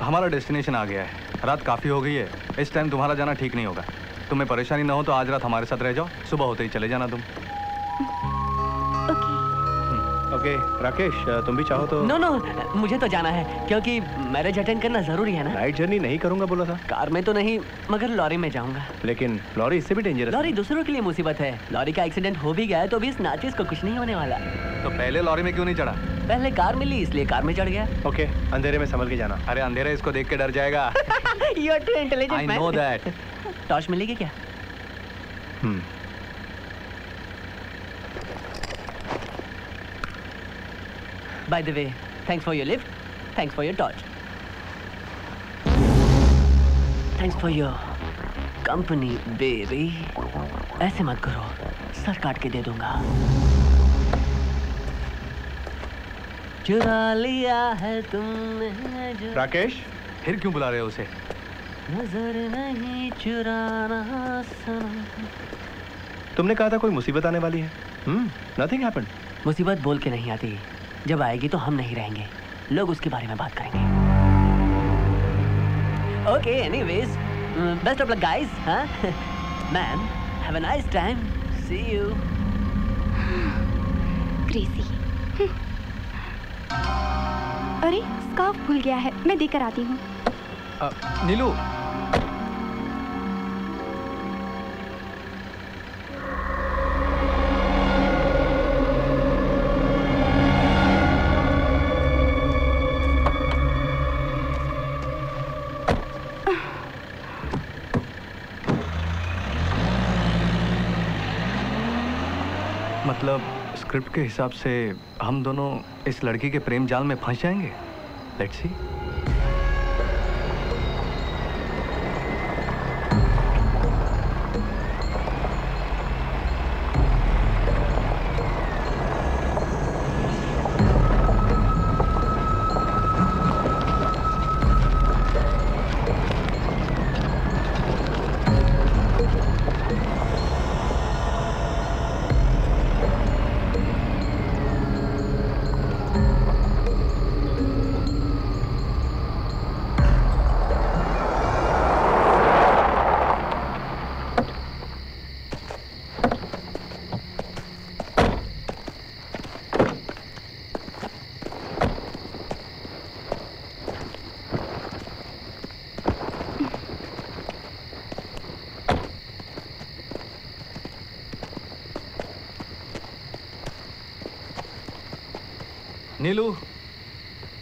हमारा डेस्टिनेशन आ गया है। रात काफ़ी हो गई है, इस टाइम तुम्हारा जाना ठीक नहीं होगा। तुम्हें परेशानी ना हो तो आज रात हमारे साथ रह जाओ, सुबह होते ही चले जाना तुम। ओके। ओके राकेश तुम भी चाहो तो। नो नो मुझे तो जाना है क्योंकि मैरिज अटेंड करना जरूरी है ना। नाइट जर्नी नहीं करूंगा बोला था। कार में तो नहीं मगर लॉरी में जाऊंगा। लेकिन लॉरी इससे भी डेंजरस। लॉरी दूसरों के लिए मुसीबत है। लॉरी का एक्सीडेंट हो भी गया है तो भी इस नाचिस को कुछ नहीं होने वाला। तो पहले लॉरी में क्यों नहीं चढ़ा? पहले कार मिली इसलिए कार में चढ़ गया। ओके अंधेरे में संभल के जाना। अरे अंधेरा इसको देख के डर जाएगा। You are too intelligent man. I know that. Torch मिलेगी क्या? हम्म By the way, thanks for your lift. Thanks for your torch. Thanks for your company, baby. ऐसे मत करो, सर काट के दे दूंगा। चुरा लिया है तुमने। राकेश, फिर क्यों बुला रहे हो उसे? नजर नहीं चुराना सनम। तुमने कहा था कोई मुसीबत आने वाली है। हम्म, nothing happened. मुसीबत बोल के नहीं आती। जब आएगी तो हम नहीं रहेंगे, लोग उसके बारे में बात करेंगे। Okay anyways, best of luck guys. हाँ ma'am, have a nice time, see you. Crazy. अरे स्कार्फ भूल गया है, मैं देकर आती हूँ। नीलू मतलब स्क्रिप्ट के हिसाब से हम दोनों इस लड़की के प्रेम जाल में फंस जाएंगे। Let's see. Neelu,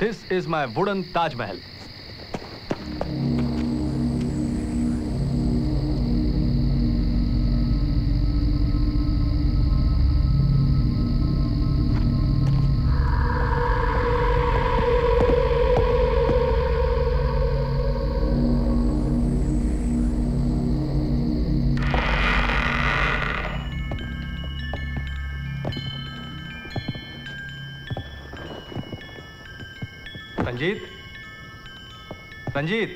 this is my wooden Taj Mahal. Ranjit, Ranjit,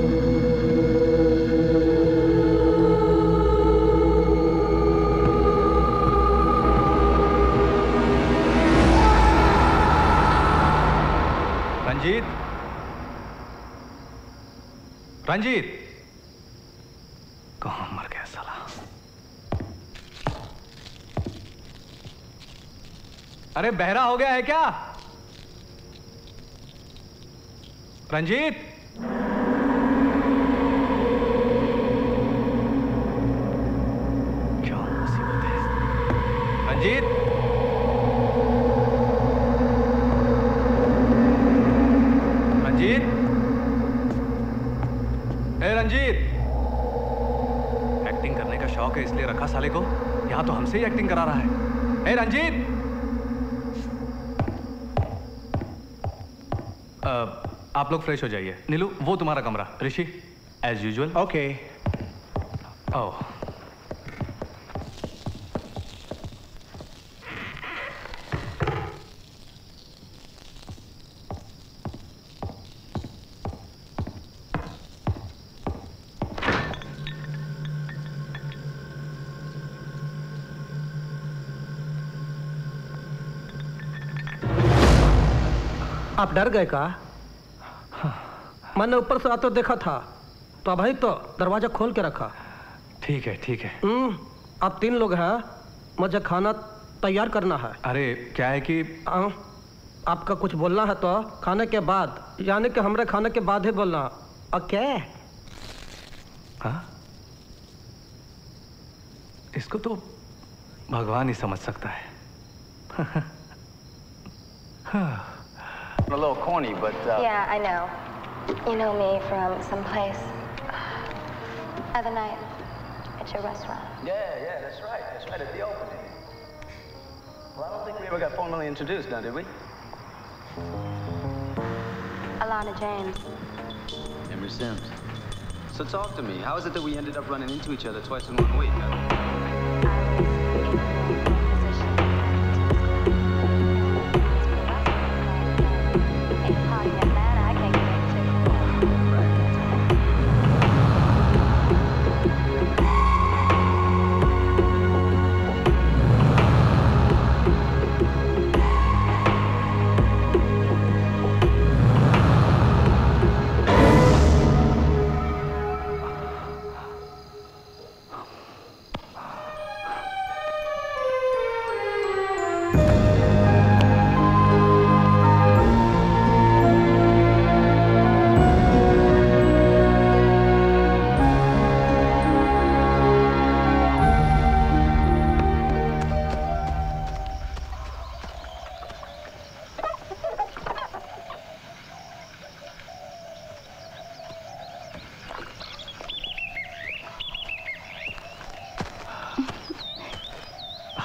Ranjit, Ranjit, कहाँ मर गया साला? अरे बहरा हो गया है क्या? रंजीत, क्या मुसीबत है? रंजीत इसलिए रखा साले को, यहाँ तो हमसे ही एक्टिंग करा रहा है। ए रंजीत, आप लोग फ्रेश हो जाइए। नीलू वो तुम्हारा कमरा, Rishi as usual. Okay oh आप डर गए का? मैंने ऊपर से आते देखा था तो भाई तो दरवाजा खोल के रखा। ठीक है ठीक है। हम्म, आप तीन लोग हैं, मुझे खाना तैयार करना है। अरे क्या है कि आ, आपका कुछ बोलना है तो खाने के बाद, यानी कि हमारे खाने के बाद ही बोलना। ओके? हाँ, इसको तो भगवान ही समझ सकता है। I'm a little corny, but uh... yeah, I know. You know me from someplace. Other night at your restaurant. Yeah, yeah, that's right. That's right at the opening. Well, I don't think we ever got formally introduced, now did we? Alana James. Emery Sims. So talk to me. How is it that we ended up running into each other twice in one week? Huh?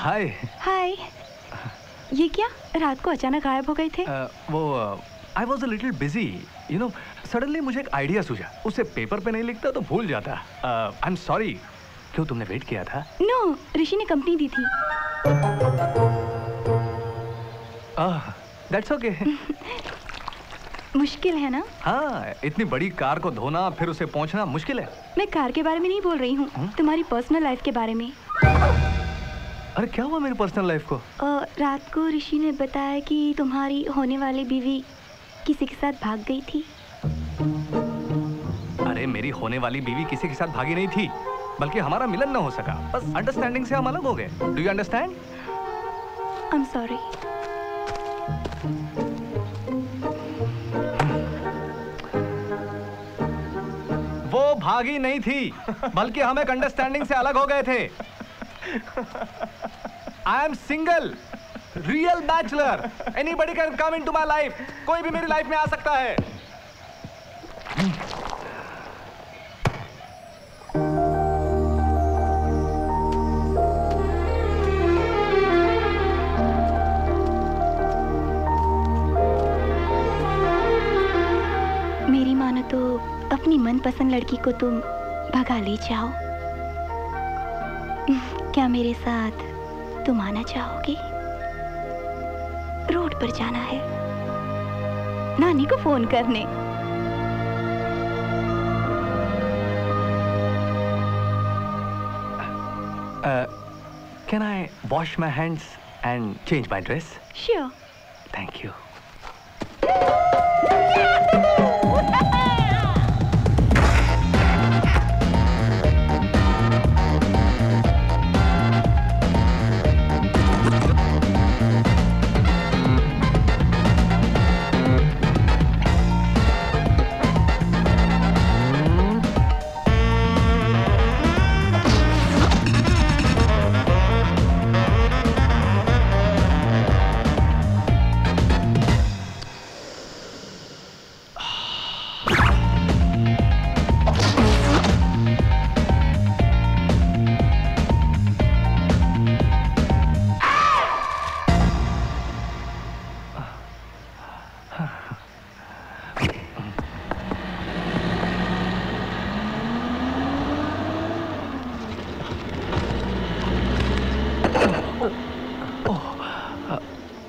हाय हाय। ये क्या रात को अचानक गायब हो गए थे? uh, वो I was a little busy, you know. Suddenly मुझे एक आइडिया सूझा, उसे पेपर पे नहीं लिखता तो भूल जाता। I am sorry. क्यों तुमने वेट किया था? नो no, ऋषि ने कंपनी दी थी। That's uh, okay okay. मुश्किल है ना? हाँ, इतनी बड़ी कार को धोना फिर उसे पहुंचना मुश्किल है। मैं कार के बारे में नहीं बोल रही हूँ, तुम्हारी पर्सनल लाइफ के बारे में। अरे क्या हुआ मेरी पर्सनल लाइफ को? uh, रात को ऋषि ने बताया कि तुम्हारी होने वाली बीवी किसी के साथ भाग गई थी। अरे मेरी होने वाली बीवी किसी के साथ भागी नहीं थी, बल्कि हमारा मिलन ना हो सका। बस अंडरस्टैंडिंग से हम अलग हो गए। Do you understand? I am sorry. वो भागी नहीं थी, बल्कि हम एक अंडरस्टैंडिंग से अलग हो गए थे। I am single, real bachelor. Anybody can come into my life. कोई भी मेरी लाइफ में आ सकता है। मेरी मानो तो अपनी मनपसंद लड़की को तुम भगा ले जाओ। क्या मेरे साथ तुम आना चाहोगे? रोड पर जाना है, नानी को फोन करने। Can I wash my hands and change my dress? Sure. Thank you.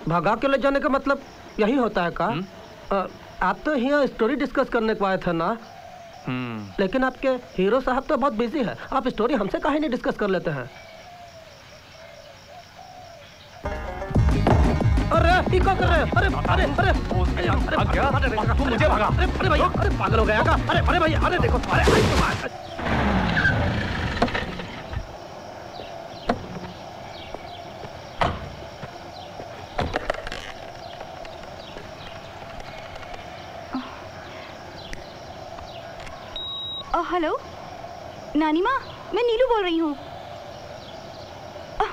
भगा के ले जाने का मतलब यही होता है का? आ, आप तो यहाँ स्टोरी डिस्कस करने को आए थे ना? लेकिन आपके हीरो साहब तो बहुत बिजी है, आप स्टोरी हमसे काहे नहीं डिस्कस कर लेते हैं? अरे ये क्या कर रहे हो? अरे अरे अरे भाग गया, तू मुझे भागा। अरे अरे भाई, अरे पागल हो गया क्या? अरे अरे भाई, अरे देखो, अरे हेलो नानी माँ, मैं नीलू बोल रही हूँ।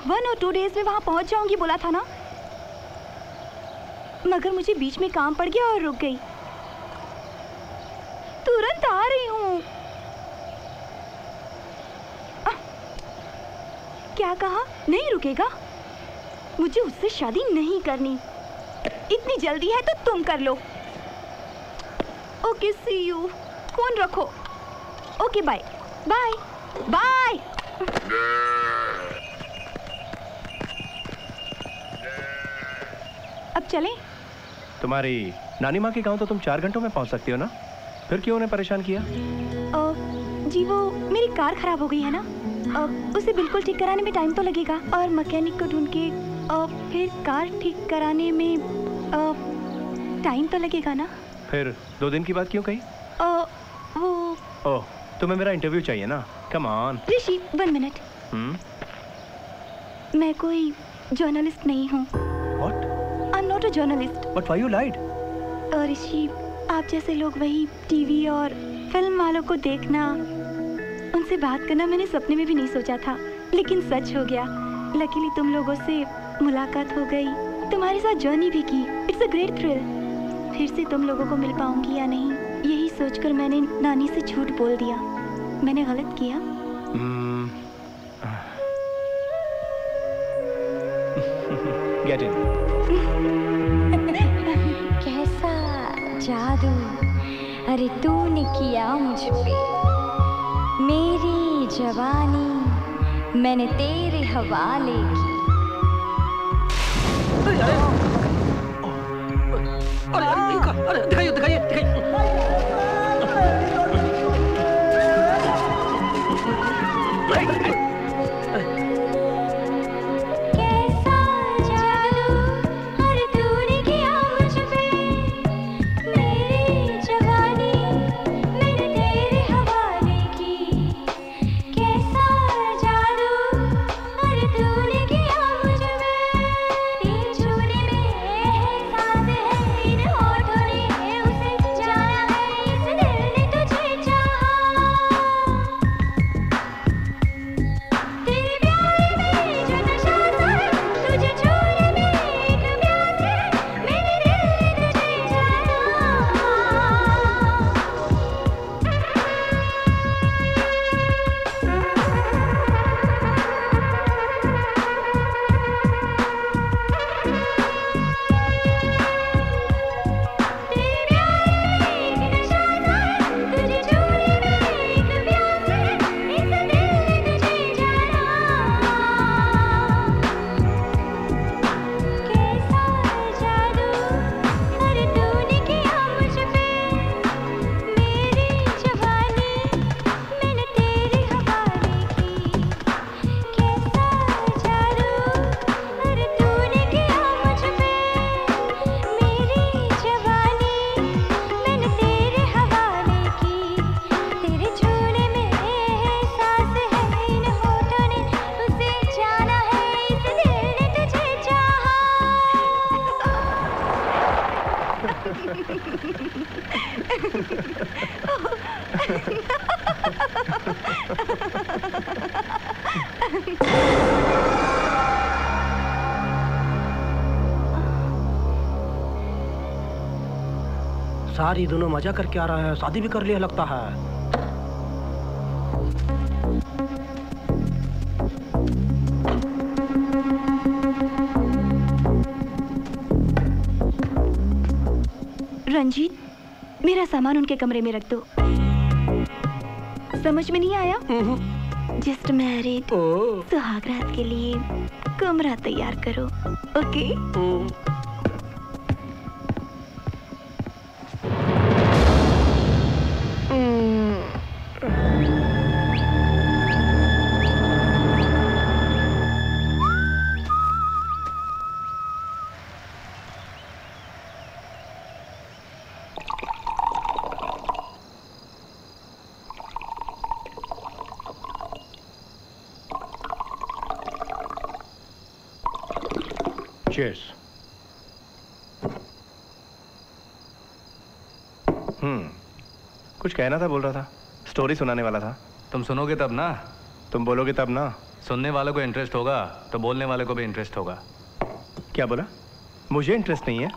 वन और टू डेज में वहाँ पहुँच जाऊँगी बोला था ना, मगर मुझे बीच में काम पड़ गया और रुक गई। तुरंत आ रही हूँ। क्या कहा? नहीं रुकेगा? मुझे उससे शादी नहीं करनी। इतनी जल्दी है तो तुम कर लो। Okay see you. फोन रखो। Okay bye bye bye. अब चलें? तुम्हारी नानी माँ के गांव तो तुम चार घंटों में पहुंच सकती हो ना, फिर क्यों उन्हें परेशान किया? आ, जी वो मेरी कार खराब हो गई है ना, आ, उसे बिल्कुल ठीक कराने में टाइम तो लगेगा, और मैकेनिक को ढूंढ के आ, फिर कार ठीक कराने में आ, टाइम तो लगेगा ना। फिर दो दिन की बात क्यों कही? आ, वो ओह, तुम्हें मेरा इंटरव्यू चाहिए ना? Come on. Rishi one minute. Hmm. मैं कोई जर्नलिस्ट नहीं हूँ। What? I'm not a journalist. But why you lied? ऋषि, आप जैसे लोग वही टीवी और फिल्म वालों को देखना, उनसे बात करना मैंने सपने में भी नहीं सोचा था, लेकिन सच हो गया। लकीली तुम लोगों से मुलाकात हो गई, तुम्हारे साथ जर्नी भी की। It's a great thrill. फिर से तुम लोगों को मिल पाऊंगी या नहीं, यही सोचकर मैंने नानी से झूठ बोल दिया। मैंने गलत किया। mm. Get in. कैसा जादू अरे तूने किया मुझ पे, मेरी जवानी मैंने तेरे हवाले की। अरे अरे दिखाइए दिखाइए दिखाइए। सारी दोनों मजा करके आ रहे हैं, शादी भी कर लिया लगता है। रंजीत, मेरा सामान उनके कमरे में रख दो। समझ में नहीं आया? जस्ट मैरिड, सुहागरात के लिए कमरा तैयार करो। Okay Cheers. हम्म, कुछ कहना था बोल रहा था, स्टोरी सुनाने वाला था। तुम सुनोगे तब ना, तुम बोलोगे तब ना। सुनने वालों को इंटरेस्ट होगा तो बोलने वाले को भी इंटरेस्ट होगा। क्या बोला? मुझे इंटरेस्ट नहीं है।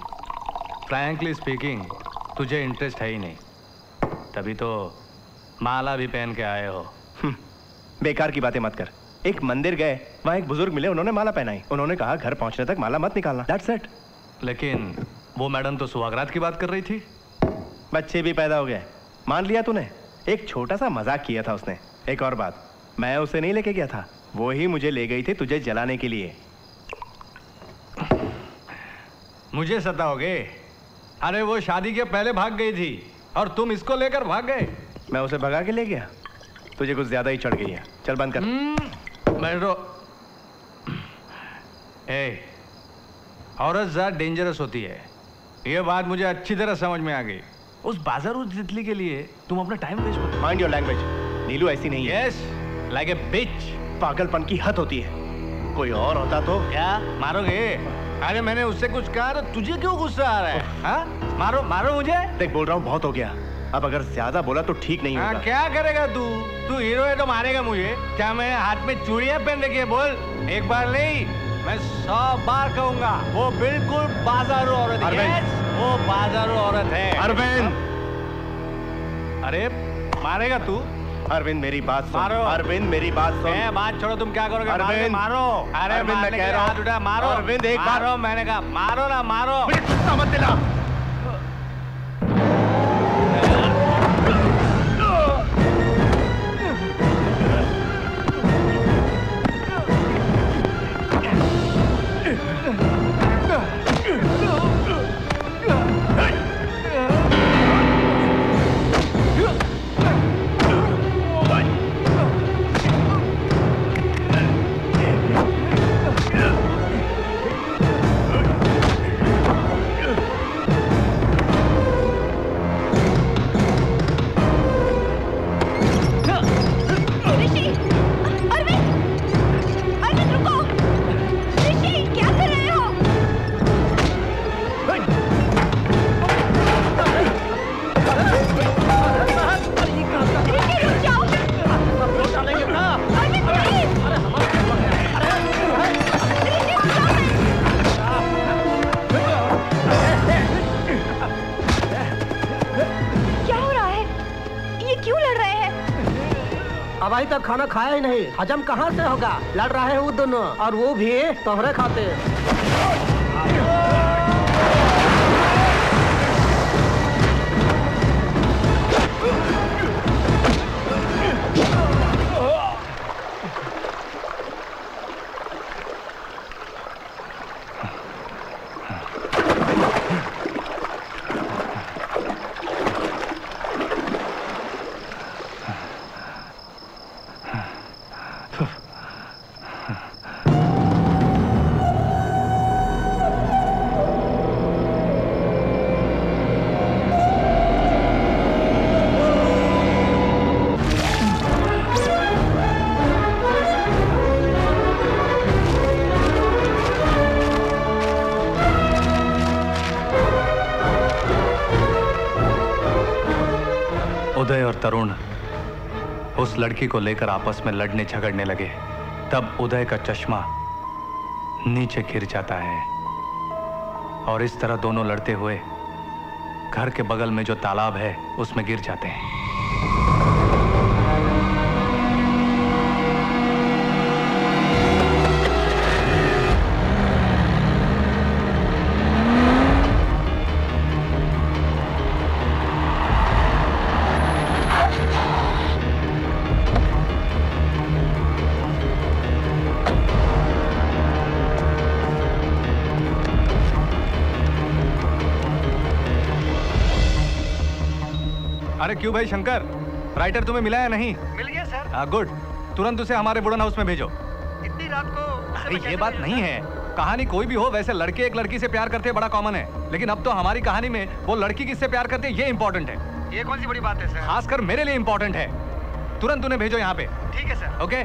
फ्रैंकली स्पीकिंग तुझे इंटरेस्ट है ही नहीं, तभी तो माला भी पहन के आए हो। बेकार की बातें मत कर। एक मंदिर गए, वहाँ एक बुजुर्ग मिले, उन्होंने माला पहनाई। उन्होंने कहा घर पहुँचने तक माला मत निकालना, दैट्स इट। लेकिन वो मैडम तो सुहागरात की बात कर रही थी। बच्चे भी पैदा हो गए, मान लिया तूने? एक छोटा सा मजाक किया था उसने। एक और बात, मैं उसे नहीं लेके गया था, वो ही मुझे ले गई थी तुझे जलाने के लिए। मुझे सताओगे? अरे वो शादी के पहले भाग गई थी और तुम इसको लेकर भाग गए। मैं उसे भगा के ले गया? तुझे कुछ ज्यादा ही चढ़ गई है, चल बंद कर। बैठो। ए, औरत ज़्यादा डेंजरस होती है, ये बात मुझे अच्छी तरह समझ में आ गई। उस बाजारू तितली के लिए तुम अपना टाइम वेस्ट मत। Mind your language. नीलू ऐसी नहीं है। Yes, like a bitch. पागलपन की हद होती है। कोई और होता तो क्या मारोगे? अरे मैंने उससे कुछ कहा तो तुझे क्यों गुस्सा आ रहा है? हाँ, मारो मारो मुझे। देख बोल रहा हूँ, बहुत हो गया, अब अगर ज्यादा बोला तो ठीक नहीं होगा। क्या करेगा तू? तू हीरो है तो मारेगा मुझे क्या? मैं हाथ में चूड़ियां पहन रखी है। बोल, एक बार नहीं मैं सौ बार कहूंगा, वो बिल्कुल बाजारू औरत है। yes, वो बाजारू औरत है। अरविंद, अरे मारेगा तू? अरविंद मेरी बात सुनो। अरविंद मेरी बात सुनो। बात छोड़ो, तुम क्या करोगे? अरविंद मारो। अरे मैं कह रहा हूँ उठा, मारो अरविंद, एक बार मैंने कहा मारो ना, मारो मत दिला। खाना खाया ही नहीं, हजम कहाँ से होगा? लड़ रहे हैं वो दोनों, और वो भी तोहरे खाते तरुण उस लड़की को लेकर आपस में लड़ने झगड़ने लगे, तब उदय का चश्मा नीचे गिर जाता है और इस तरह दोनों लड़ते हुए घर के बगल में जो तालाब है उसमें गिर जाते हैं। अरे क्यों भाई शंकर, राइटर तुम्हें मिला या नहीं? मिल गया सर। आ, गुड। तुरंत उसे हमारे बुड़न हाउस में भेजो। इतनी रात को? अरे ये बात नहीं है, कहानी कोई भी हो, वैसे लड़के एक लड़की से प्यार करते हैं, बड़ा कॉमन है, लेकिन अब तो हमारी कहानी में वो लड़की किससे प्यार करते हैं ये इम्पोर्टेंट है। ये कौन सी बड़ी बात है सर? खासकर मेरे लिए इम्पोर्टेंट है। तुरंत उन्हें भेजो यहाँ पे। ठीक है सर। ओके।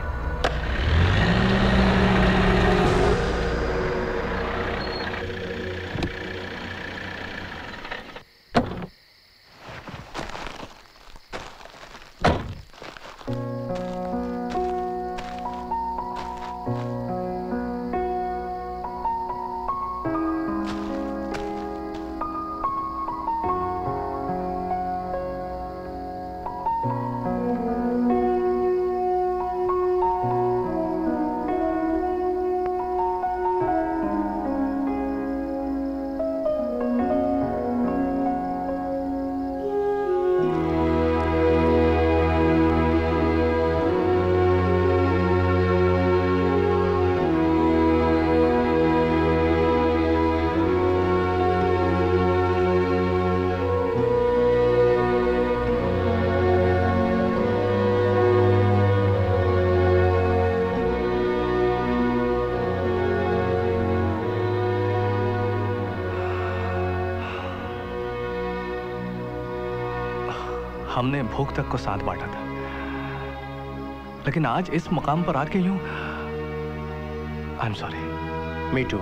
हमने भूख तक को साथ बांटा था, लेकिन आज इस मुकाम पर आके यूं। I am sorry. Me too.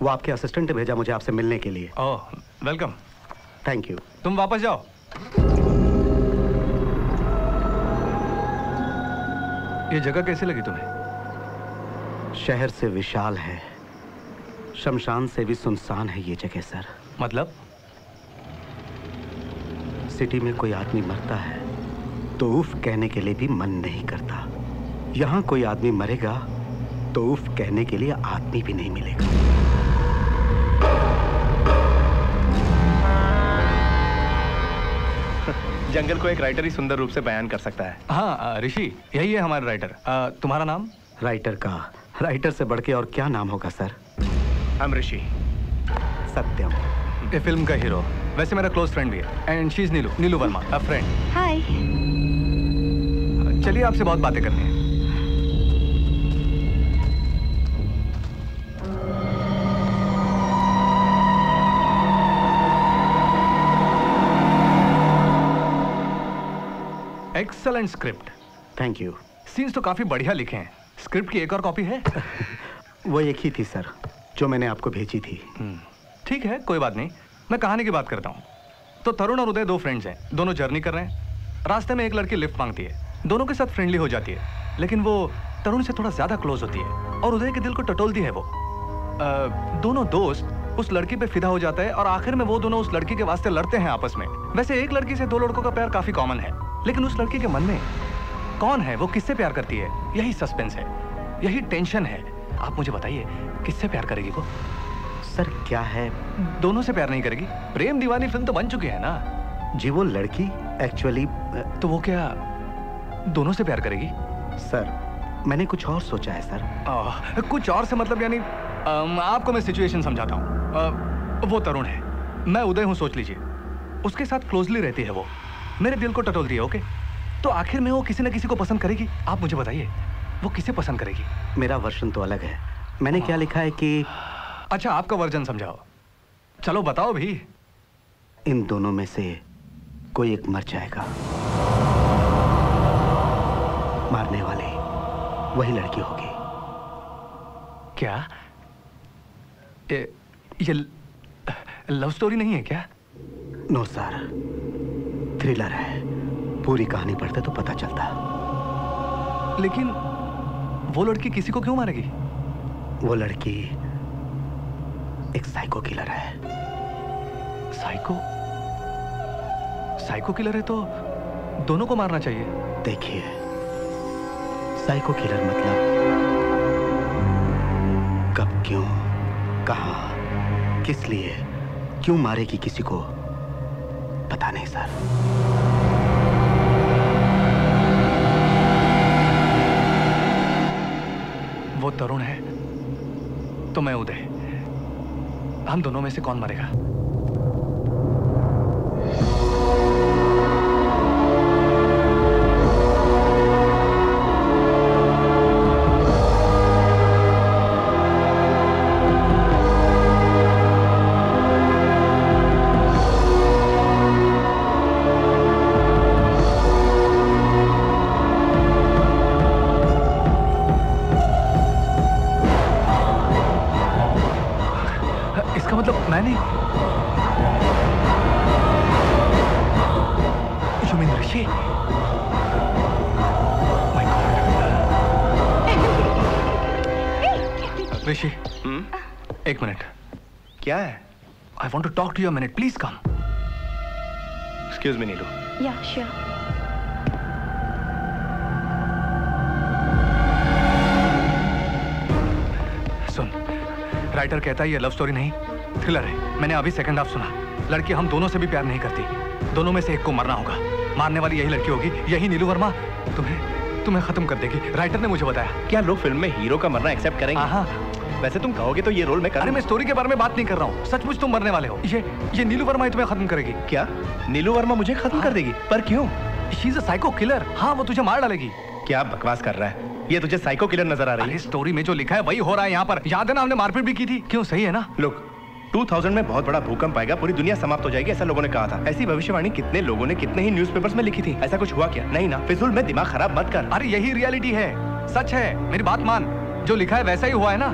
वो आपके असिस्टेंट ने भेजा मुझे आपसे मिलने के लिए। Oh, welcome. Thank you. तुम वापस जाओ। ये जगह कैसी लगी तुम्हें? शहर से विशाल है, शमशान से भी सुनसान है ये जगह सर। मतलब? सिटी में कोई आदमी मरता है तो उफ कहने के लिए भी मन नहीं करता। यहाँ कोई आदमी मरेगा तो उफ कहने के लिए आदमी भी नहीं मिलेगा। जंगल को एक राइटर ही सुंदर रूप से बयान कर सकता है। हाँ ऋषि, यही है हमारा राइटर। आ, तुम्हारा नाम? राइटर का राइटर से बढ़के और क्या नाम होगा सर? हम ऋषि सत्यम, ये फिल्म का हीरो, वैसे मेरा क्लोज फ्रेंड भी है। And she is Neelu, Neelu Verma, a friend. Hi. चलिए, आपसे बहुत बातें करनी है। Excellent script. Thank you. Scenes तो काफी बढ़िया लिखे हैं। स्क्रिप्ट की एक और कॉपी है? वो एक ही थी सर, जो मैंने आपको भेजी थी। ठीक है, कोई बात नहीं। मैं कहानी की बात करता हूँ। तो तरुण और उदय दो फ्रेंड्स हैं, दोनों जर्नी कर रहे हैं। रास्ते में एक लड़की लिफ्ट मांगती है, दोनों के साथ फ्रेंडली हो जाती है, लेकिन वो तरुण से थोड़ा ज्यादा क्लोज होती है और उदय के दिल को टटोलती है। वो आ, दोनों दोस्त उस लड़की पे फिदा हो जाता है और आखिर में वो दोनों उस लड़की के वास्ते लड़ते हैं आपस में। वैसे एक लड़की से दो लड़कों का प्यार काफी कॉमन है, लेकिन उस लड़की के मन में कौन है, वो किससे प्यार करती है, यही सस्पेंस है, यही टेंशन है। आप मुझे बताइए, किससे प्यार करेगी वो? सर क्या है, दोनों से प्यार नहीं करेगी? प्रेम दीवानी फिल्म तो बन चुकी है ना जी। वो लड़की एक्चुअली तो वो क्या दोनों से प्यार करेगी? सर मैंने कुछ और सोचा है सर। आ, कुछ और से मतलब? यानी आपको मैं सिचुएशन समझाता हूँ। वो तरुण है, मैं उदय हूँ, सोच लीजिए। उसके साथ क्लोजली रहती है, वो मेरे दिल को टटोलती है। ओके, तो आखिर में वो किसी न किसी को पसंद करेगी। आप मुझे बताइए, वो किसे पसंद करेगी? मेरा वर्जन तो अलग है। मैंने क्या लिखा है कि अच्छा, आपका वर्जन समझाओ। चलो बताओ भी। इन दोनों में से कोई एक मर जाएगा, मारने वाली वही लड़की होगी। क्या ये, ये लव स्टोरी नहीं है क्या? नो सर, थ्रिलर है। पूरी कहानी पढ़ते तो पता चलता। लेकिन वो लड़की किसी को क्यों मारेगी? वो लड़की एक साइको किलर है। साइको साइको किलर है तो दोनों को मारना चाहिए। देखिए, साइको किलर मतलब कब, क्यों, कहाँ, किस लिए, क्यों मारेगी किसी को पता नहीं सर। वो तरुण है तो मैं उदय, हम दोनों में से कौन मरेगा? एक मिनट, क्या है? I want to talk to you a minute. Please come. Excuse me, Neelu. Yeah, sure. सुन, राइटर कहता है ये लव स्टोरी नहीं, थ्रिलर है। मैंने अभी सेकंड हाफ सुना। लड़की हम दोनों से भी प्यार नहीं करती, दोनों में से एक को मरना होगा। मारने वाली यही लड़की होगी, यही नीलू वर्मा। तुम्हें तुम्हें खत्म कर देगी, राइटर ने मुझे बताया। क्या लोग फिल्म में हीरो का मरना एक्सेप्ट करेंगे? वैसे तुम कहोगे तो ये रोल मैं कर। अरे मैं स्टोरी के बारे में बात नहीं कर रहा हूँ, सचमुच तुम मरने वाले हो। ये ये नीलू वर्मा ही तुम्हें खत्म करेगी। क्या नीलू वर्मा मुझे खत्म कर देगी? पर क्यों? She is a psycho killer. हाँ, वो तुझे मार डालेगी। क्या बकवास कर रहा है? ये तुझे साइको किलर नजर आ रही है? स्टोरी में जो लिखा है वही हो रहा है यहाँ पर। याद है ना हमने मारपीट भी की थी? क्यों, सही है ना? लुक, दो हज़ार में बहुत बड़ा भूकंप आएगा, पूरी दुनिया समाप्त हो जाएगी, ऐसा लोगों ने कहा था। ऐसी भविष्यवाणी कितने लोगों ने कितने ही न्यूज़पेपर्स में लिखी थी। ऐसा कुछ हुआ क्या? नहीं ना, फिजूल में दिमाग खराब मत कर। अरे यही रियलिटी है, सच है, मेरी बात मान। जो लिखा है वैसा ही हुआ है ना,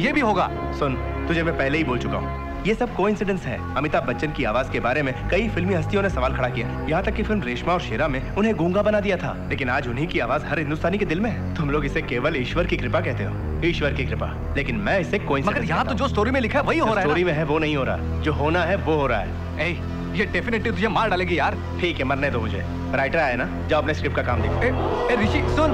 ये भी होगा। सुन, तुझे मैं पहले ही बोल चुका हूँ, ये सब कोइंसिडेंस है। अमिताभ बच्चन की आवाज के बारे में कई फिल्मी हस्तियों ने सवाल खड़ा किया, यहाँ तक कि फिल्म रेशमा और शेरा में उन्हें गूंगा बना दिया था। लेकिन आज उन्हीं की आवाज हर हिंदुस्तानी के दिल में है। तुम लोग इसे केवल ईश्वर की कृपा कहते हो, ईश्वर की कृपा, लेकिन मैं इसे कोइंसिडेंस। यहाँ तो जो स्टोरी में लिखा है वही हो रहा है। स्टोरी में है वो नहीं हो रहा, जो होना है वो हो रहा है। ये डेफिनेटली तुझे मार डालेगी यार। ठीक है, मरने दो मुझे, राइटर आया ना, जाओ अपने स्क्रिप्ट का काम देखो। ऋषि सुन,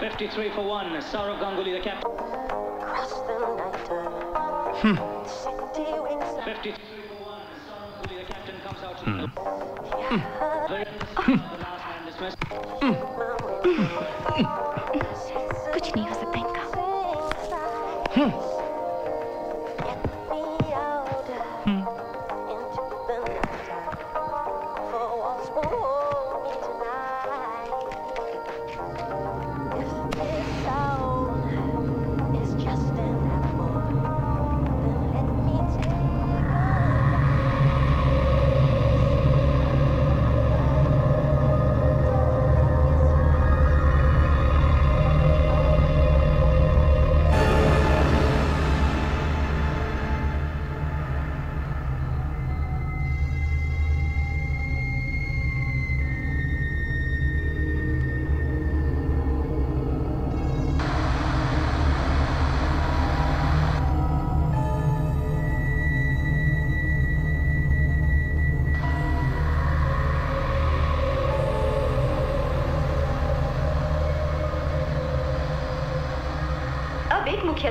fifty-three for one, Sourav Ganguly, the captain. Cross the night. fifty-three for one, Sourav Ganguly, the captain, comes out to the middle. The last man dismissed. कुछ नहीं हो सकता इनका।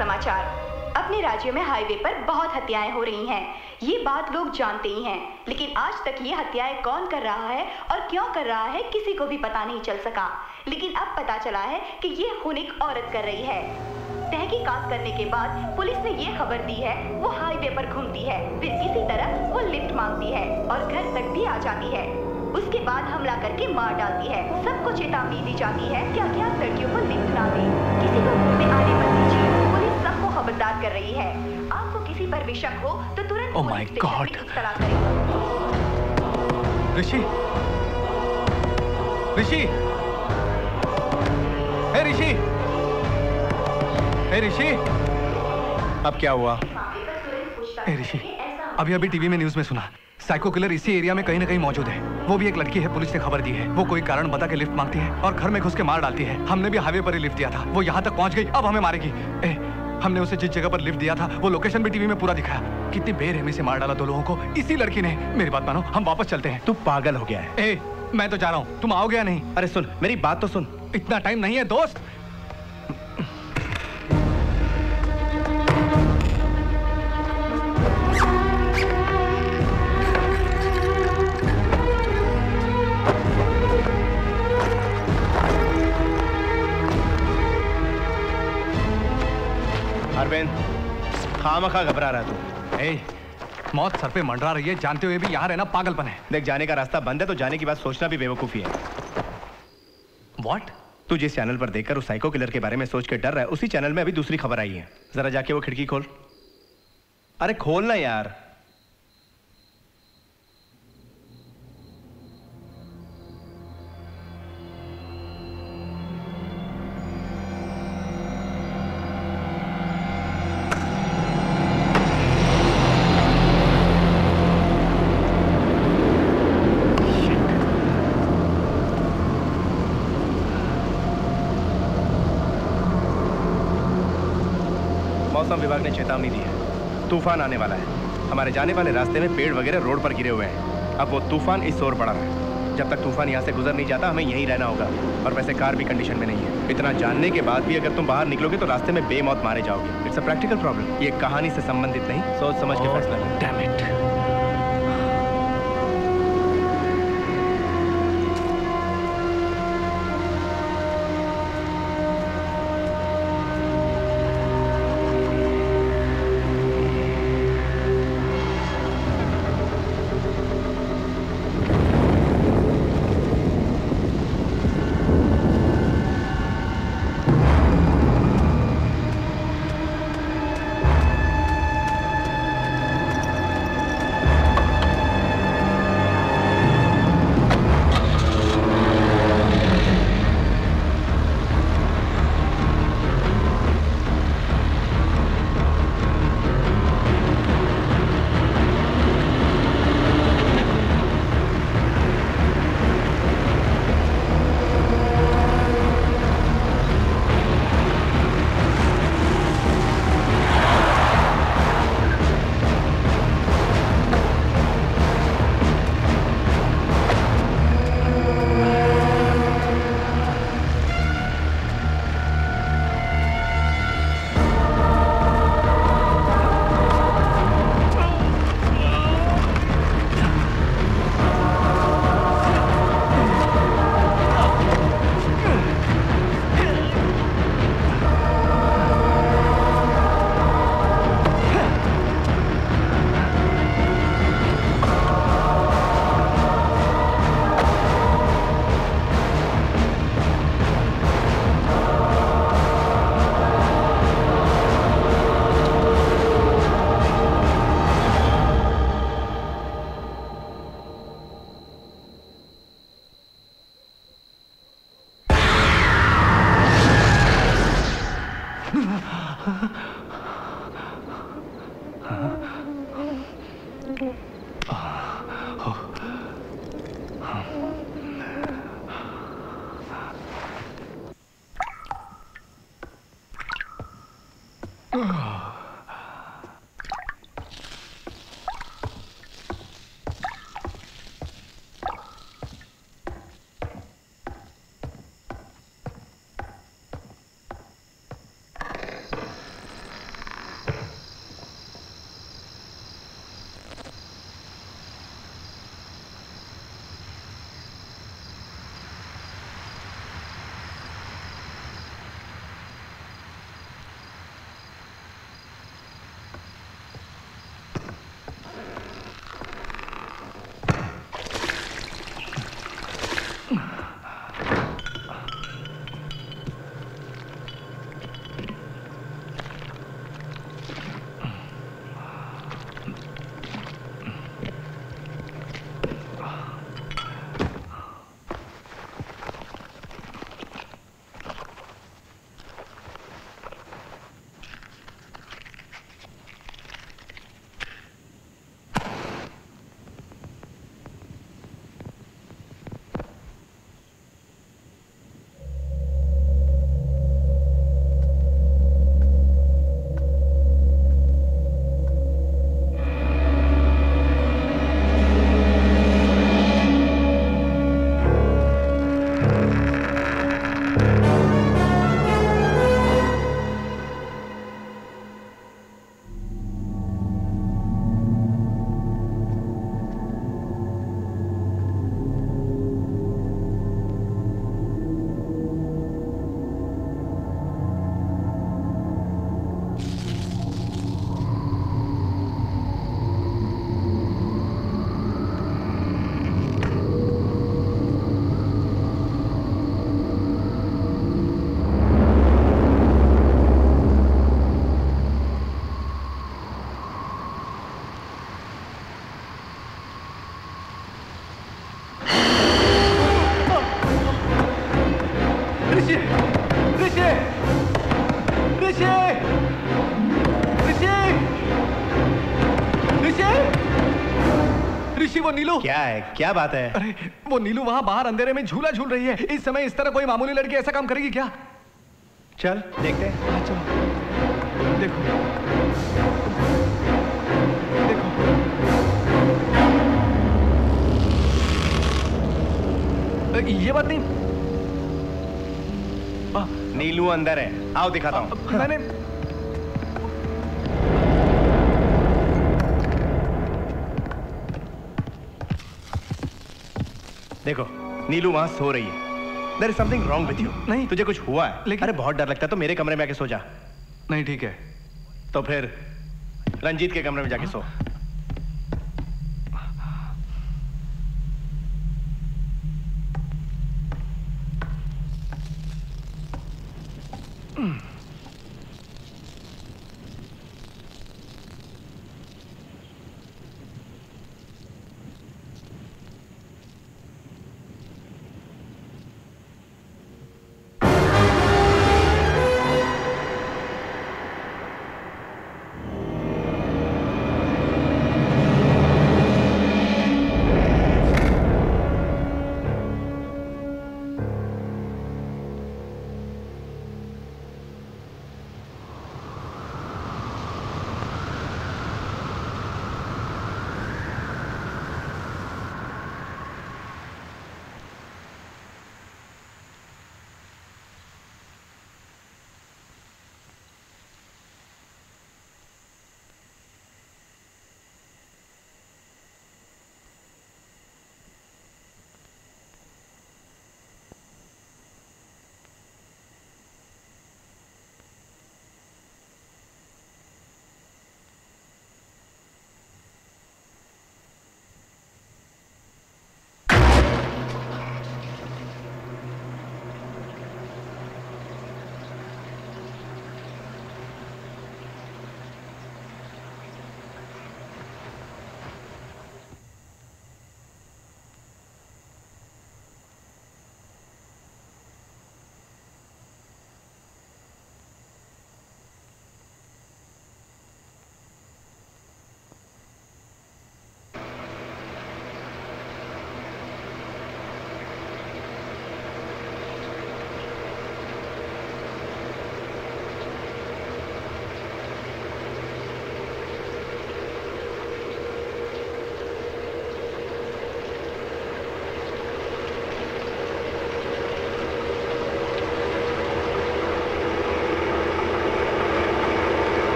समाचार। अपने राज्य में हाईवे पर बहुत हत्याएं हो रही हैं। ये बात लोग जानते ही हैं, लेकिन आज तक ये हत्याएं कौन कर रहा है और क्यों कर रहा है किसी को भी पता नहीं चल सका। लेकिन अब पता चला है कि ये खून एक औरत कर रही है। तहकीकात करने के बाद पुलिस ने ये खबर दी है, वो हाईवे पर घूमती है, फिर इसी तरह वो लिफ्ट मांगती है और घर तक भी आ जाती है। उसके बाद हमला करके मार डालती है। सबको चेतावनी दी जाती है कि अज्ञात लड़कियों को लिफ्ट ना दें, किसी को घर में आने मत दीजिए। खबरदार कर रही है, आपको किसी पर भी शक हो तो तुरंत oh my God. ऋषि, ऋषि, हे ऋषि। ए ऋषि, अब क्या हुआ? ए ऋषि, अभी अभी टीवी में न्यूज में सुना, साइको किलर इसी एरिया में कहीं ना कहीं मौजूद है। वो भी एक लड़की है, पुलिस ने खबर दी है। वो कोई कारण बता के लिफ्ट मांगती है और घर में घुस के मार डालती है। हमने भी हाईवे पर ही लिफ्ट दिया था, वो यहाँ तक पहुँच गई, अब हमें मारेगी। ए, हमने उसे जिस जगह पर लिफ्ट दिया था वो लोकेशन भी टीवी में पूरा दिखाया। कितनी बेरहमी से मार डाला दो लोगों को इसी लड़की ने। मेरी बात मानो, हम वापस चलते हैं। तू पागल हो गया है? ए, मैं तो जा रहा हूँ, तुम आओगे या नहीं? अरे सुन मेरी बात तो सुन, इतना टाइम नहीं है दोस्त। खामखा घबरा रहा तू। ए, मौत सर पे मंडरा रही है, जानते हुए भी यहाँ रहना पागलपन है। देख, जाने का रास्ता बंद है तो जाने की बात सोचना भी बेवकूफी है। व्हाट? तू जिस चैनल पर देखकर उस साइको किलर के बारे में सोच के डर रहा है, उसी चैनल में अभी दूसरी खबर आई है। जरा जाके वो खिड़की खोल। अरे खोल ना यार। विभाग ने चेतावनी दी है, तूफान आने वाला है। हमारे जाने वाले रास्ते में पेड़ वगैरह रोड पर गिरे हुए हैं। अब वो तूफान इस ओर बढ़ा है। जब तक तूफान यहाँ से गुजर नहीं जाता हमें यहीं रहना होगा। और वैसे कार भी कंडीशन में नहीं है। इतना जानने के बाद भी अगर तुम बाहर निकलोगे तो रास्ते में बेमौत मारे जाओगे। इट्स अ प्रैक्टिकल प्रॉब्लम, ये कहानी से संबंधित नहीं, सोच समझ के फैसला लें। Damn it. ऋषि ऋषि ऋषि ऋषि ऋषि ऋषि वो नीलू। क्या है, क्या बात है? अरे वो नीलू वहां बाहर अंधेरे में झूला झूल रही है। इस समय इस तरह कोई मामूली लड़की ऐसा काम करेगी क्या? चल देखते हैं। हाँ चलो देखो देखो। ये बात नहीं, आ, नीलू अंदर है, आओ दिखाता हूँ। मैंने देखो नीलू वहां सो रही है। There is something wrong with you। नहीं, तुझे कुछ हुआ है लेकिन। अरे बहुत डर लगता है तो मेरे कमरे में आके सो जा। नहीं ठीक है, तो फिर रंजीत के कमरे में जाके सो।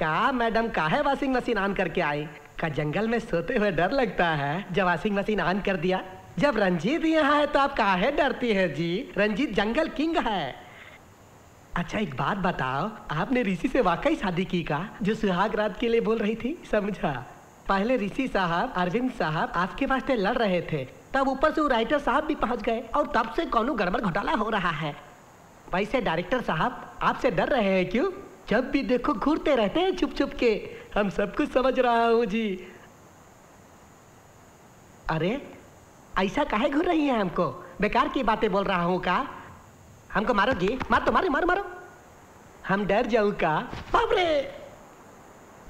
का मैडम काहे वाशिंग मशीन ऑन करके आई? का जंगल में सोते हुए डर लगता है। जब वाशिंग मशीन ऑन कर दिया, जब रंजीत यहाँ है तो आप काहे डरती है जी? रंजीत जंगल किंग है। अच्छा एक बात बताओ, आपने ऋषि से वाकई शादी की का, जो सुहाग रात के लिए बोल रही थी? समझा, पहले ऋषि साहब अरविंद साहब आपके वास्ते लड़ रहे थे, तब ऊपर से वो राइटर साहब भी पहुँच गए और तब से कौनू गड़बड़ घोटाला हो रहा है। वैसे डायरेक्टर साहब आपसे डर रहे हैं क्यों? जब भी देखो घूरते रहते हैं चुप चुप के। हम सब कुछ समझ रहा हूँ जी। अरे ऐसा काहे घूर रही है, हमको बेकार की बातें बोल रहा हूँ का? हमको मारोगी? मार तो मारो मारो मारो, हम डर जाऊँ का? बाप रे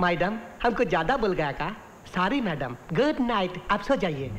मैडम हमको ज्यादा बोल गया का? सॉरी मैडम, गुड नाइट, आप सो जाइए।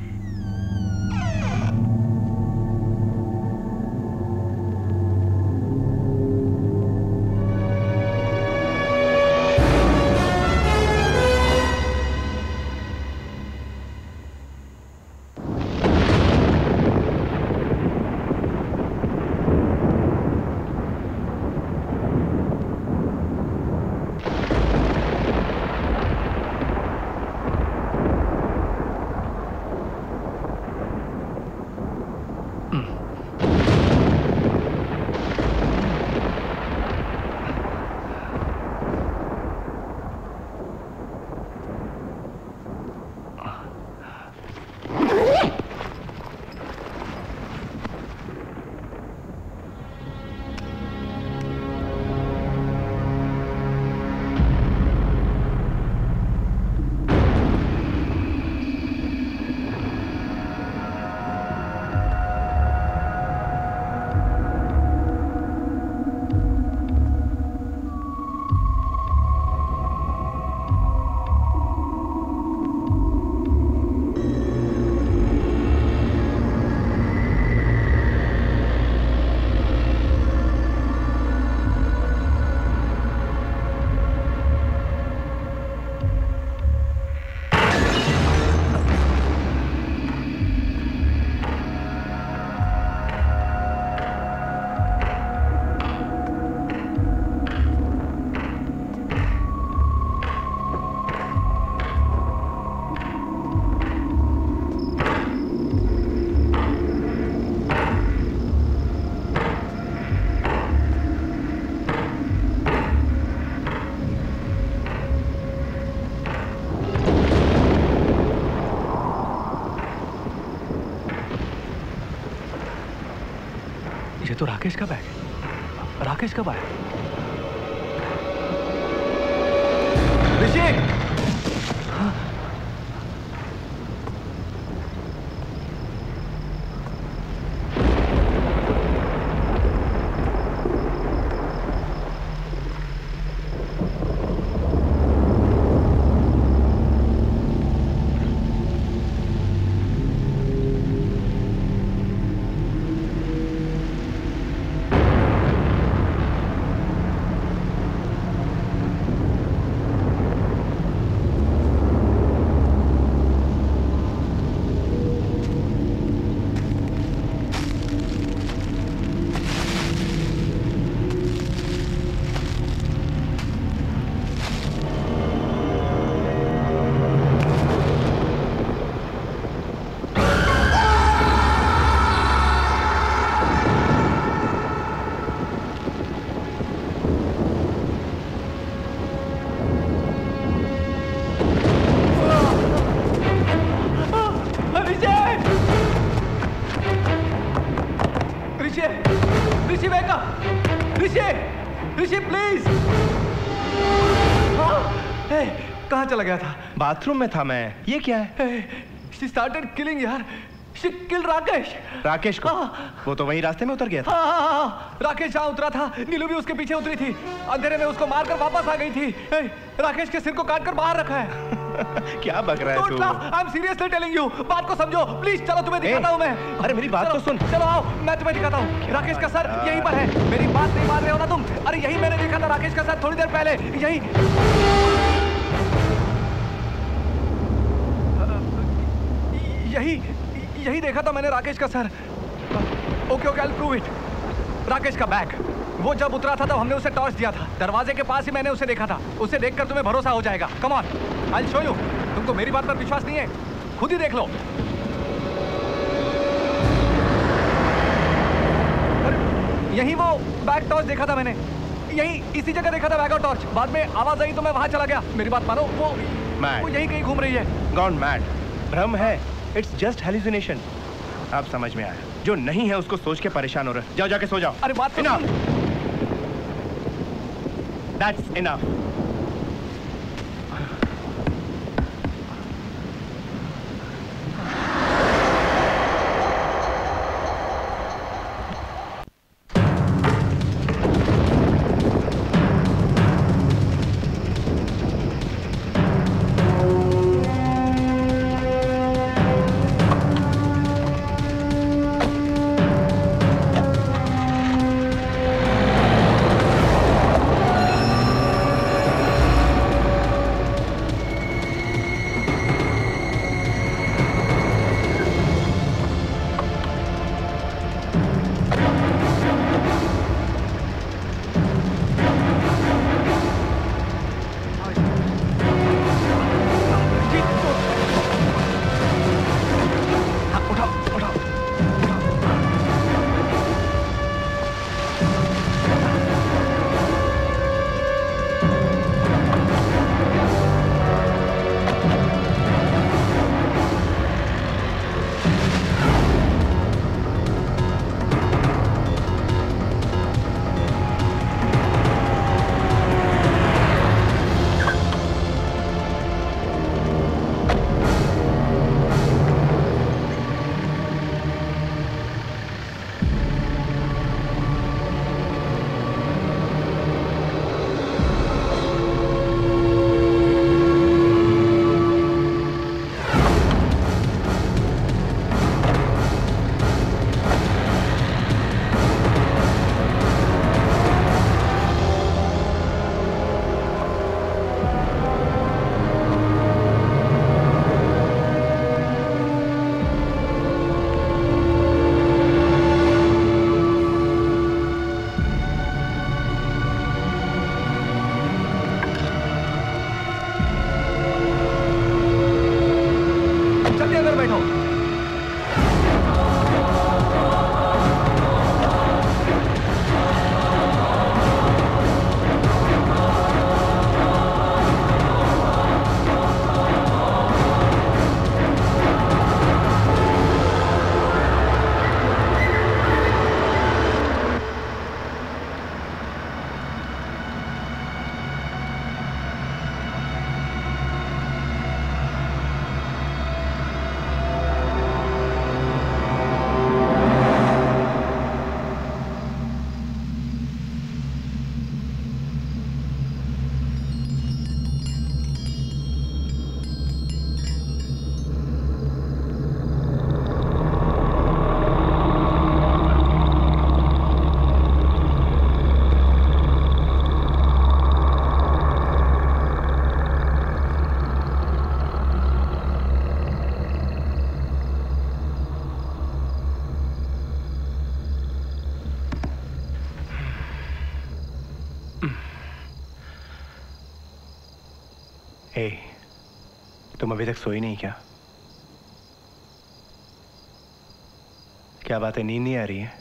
ये तो राकेश का बैग है। राकेश कब आया? ऋषि! हाँ। चला गया था, बाथरूम में था मैं। ये क्या है? She started killing यार। She killed Rakesh. राकेश को? हाँ। वो तो वही रास्ते में उतर गया था। हाँ, हाँ, हाँ। राकेश जहाँ उतरा था, नीलू भी उसके पीछे उतरी थी। अंधेरे में उसको मारकर वापस आ गई थी। राकेश के सिर को काट कर बाहर रखा है। क्या बक रहा है तू? I'm seriously telling you, बात को समझो, प्लीज। चलो तुम्हें दिखाता हूँ मैं। अरे मेरी बात तो सुन। चलो आओ, मैं तुम्हें दिखाता हूँ। राकेश का सर यहीं पर है। मेरी बात नहीं मान रहे हो ना तुम? अरे यही मैंने देखा था राकेश का सर थोड़ी देर पहले, यही यही यही देखा था मैंने राकेश का sir. Okay okay, I prove it. Rakesh का बैग, वो जब उतरा था तब हमने उसे टॉर्च दिया था। दरवाजे के पास ही मैंने उसे देखा था। उसे देखकर तुम्हें भरोसा हो जाएगा। Come on, I will show you. तुमको मेरी बात पर विश्वास नहीं है? खुद ही देख लो। यही वो बैग टॉर्च देखा था मैंने। यही इसी जगह देखा था बैग और टॉर्च। बाद में आवाज आई तो मैं वहां चला गया। मेरी बात मानो, वो, वो यही कहीं घूम रही है। गॉन मैड, भ्रम है। It's just hallucination. आप समझ में आया? जो नहीं है उसको सोच के परेशान हो रहे। जाओ, जाके सो जाओ। अरे बात इनफ। That's enough. हे, तुम अभी तक सोई नहीं क्या? क्या बात है, नींद नहीं आ रही है?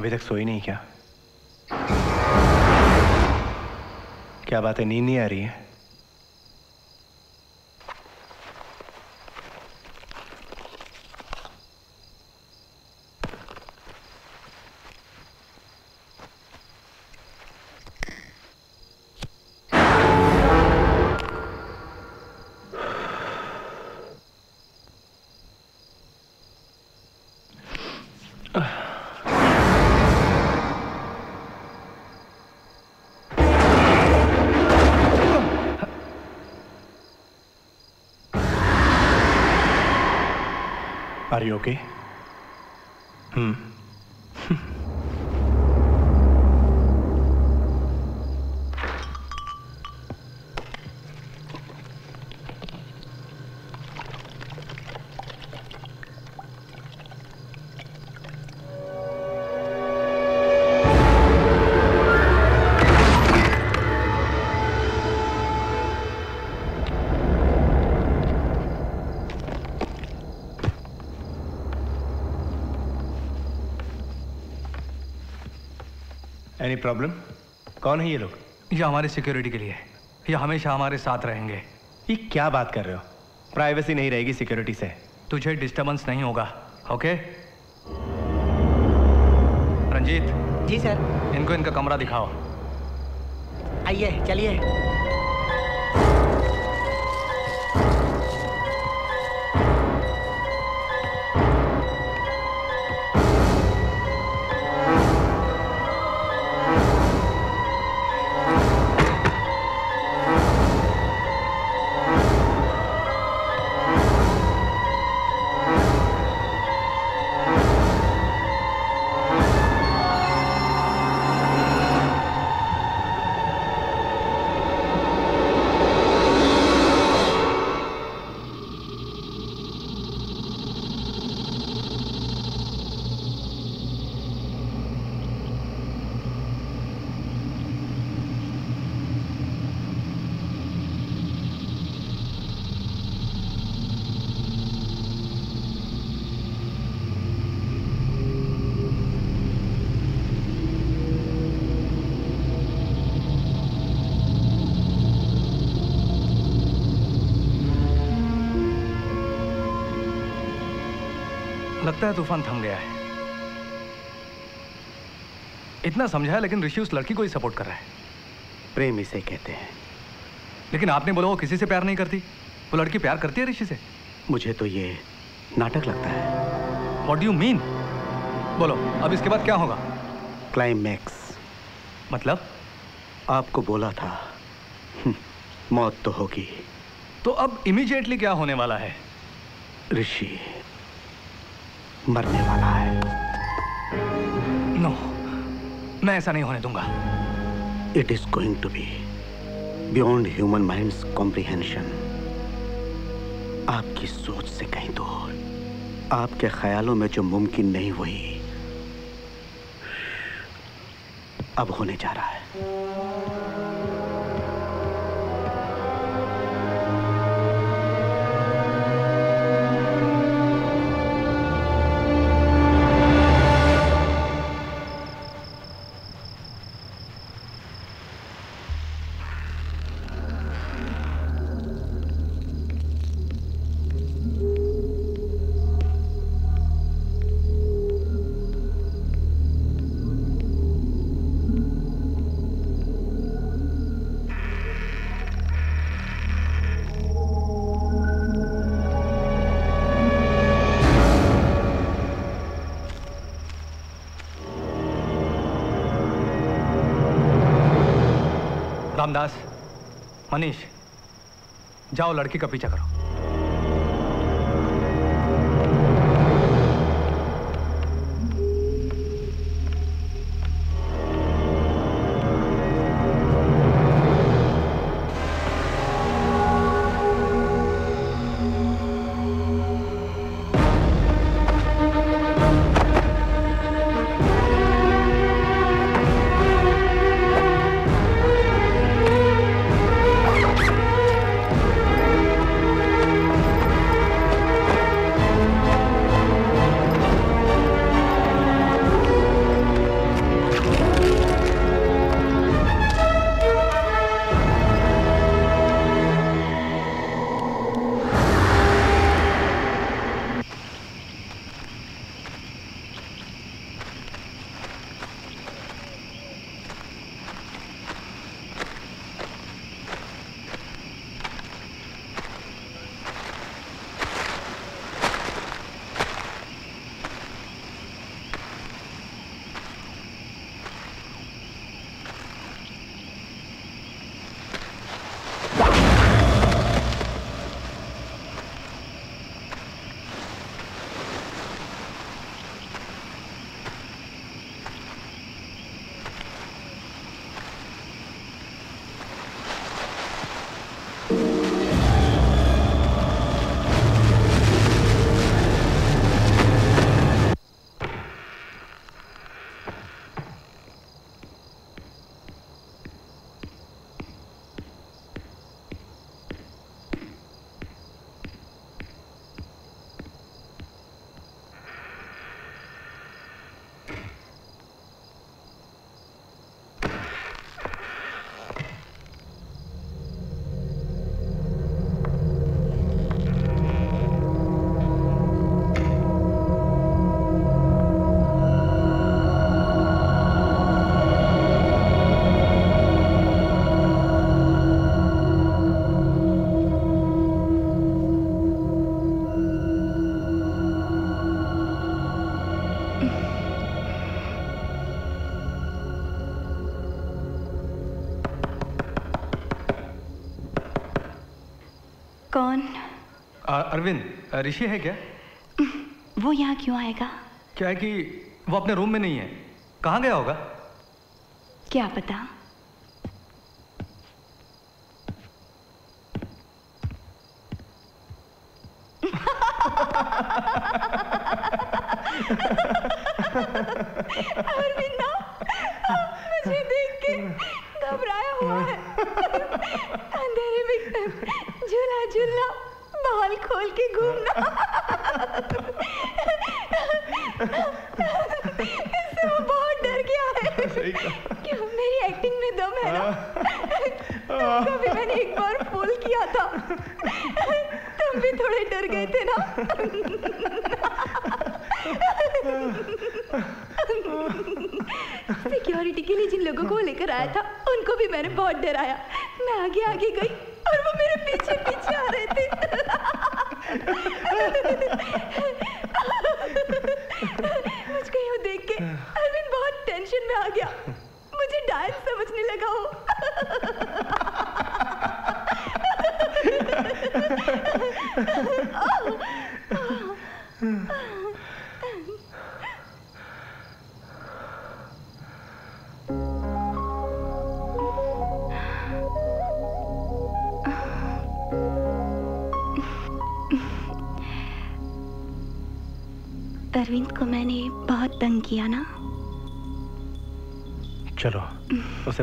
अभी तक सोई नहीं क्या? क्या बात है, नींद नहीं आ रही है? Are you okay? Hmm. Any problem? कौन है ये लोग? ये हमारे सिक्योरिटी के लिए है, ये हमेशा हमारे साथ रहेंगे। ये क्या बात कर रहे हो? प्राइवेसी नहीं रहेगी सिक्योरिटी से। तुझे डिस्टर्बेंस नहीं होगा, ओके? रंजीत। जी सर। इनको इनका कमरा दिखाओ। आइए, चलिए। लगता है तूफान थम गया है। इतना समझाया लेकिन ऋषि उस लड़की को ही सपोर्ट कर रहा है। प्रेम इसे कहते हैं। लेकिन आपने बोला वो किसी से प्यार नहीं करती, वो लड़की प्यार करती है ऋषि से। मुझे तो ये नाटक लगता है। What do you mean? बोलो अब इसके बाद क्या होगा? क्लाइमैक्स। मतलब? आपको बोला था मौत तो होगी। तो अब इमीडिएटली क्या होने वाला है? ऋषि मरने वाला है। नो, मैं ऐसा नहीं होने दूंगा। It is going to be beyond human mind's comprehension. आपकी सोच से कहीं दूर, आपके ख्यालों में जो मुमकिन नहीं वही अब होने जा रहा है। रामदास, मनीष, जाओ लड़की का पीछा करो। कौन? अरविंद, ऋषि है क्या? वो यहाँ क्यों आएगा? क्या है कि वो अपने रूम में नहीं है, कहाँ गया होगा? क्या पता।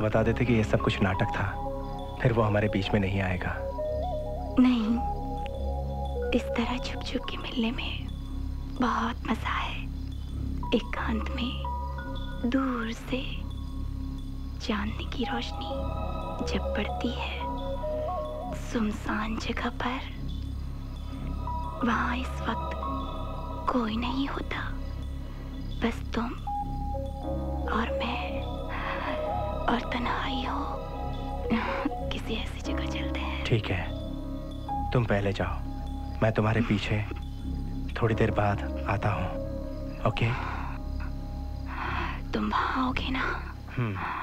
बता देते कि ये सब कुछ नाटक था, फिर वो हमारे बीच में नहीं आएगा। नहीं, इस तरह छुप छुप के मिलने में बहुत मजा है। एकांत में दूर से चांदनी की रोशनी जब पड़ती है सुनसान जगह पर, वहां इस वक्त कोई नहीं होता, बस तुम और मैं और तन्हाई हो। किसी ऐसी जगह चलते हैं। ठीक है, तुम पहले जाओ, मैं तुम्हारे पीछे थोड़ी देर बाद आता हूँ। ओके, तुम वहाँ होगे ना? हम्म।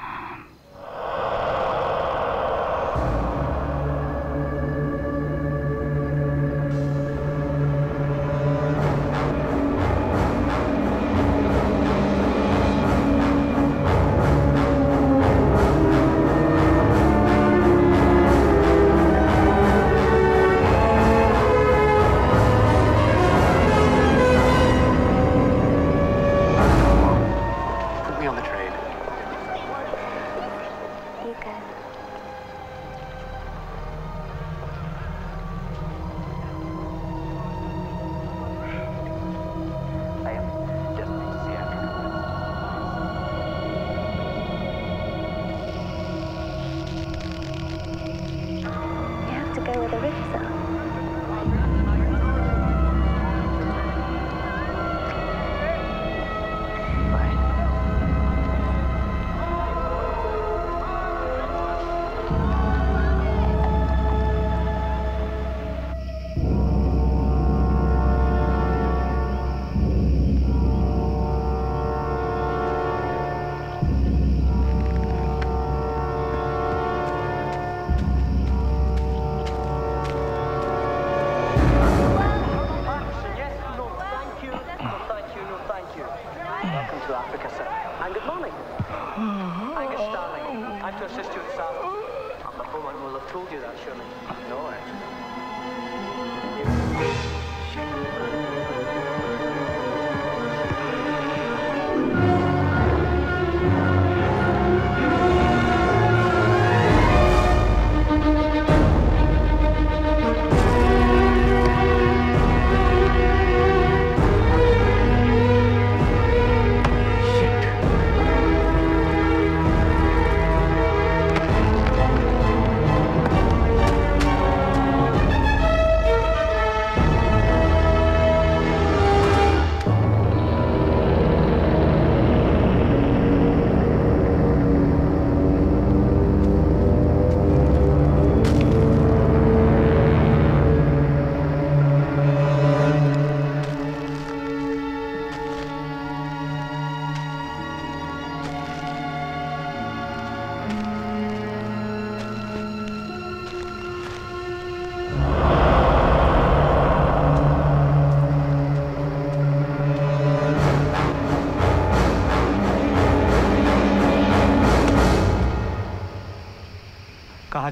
told you that, surely? No, actually.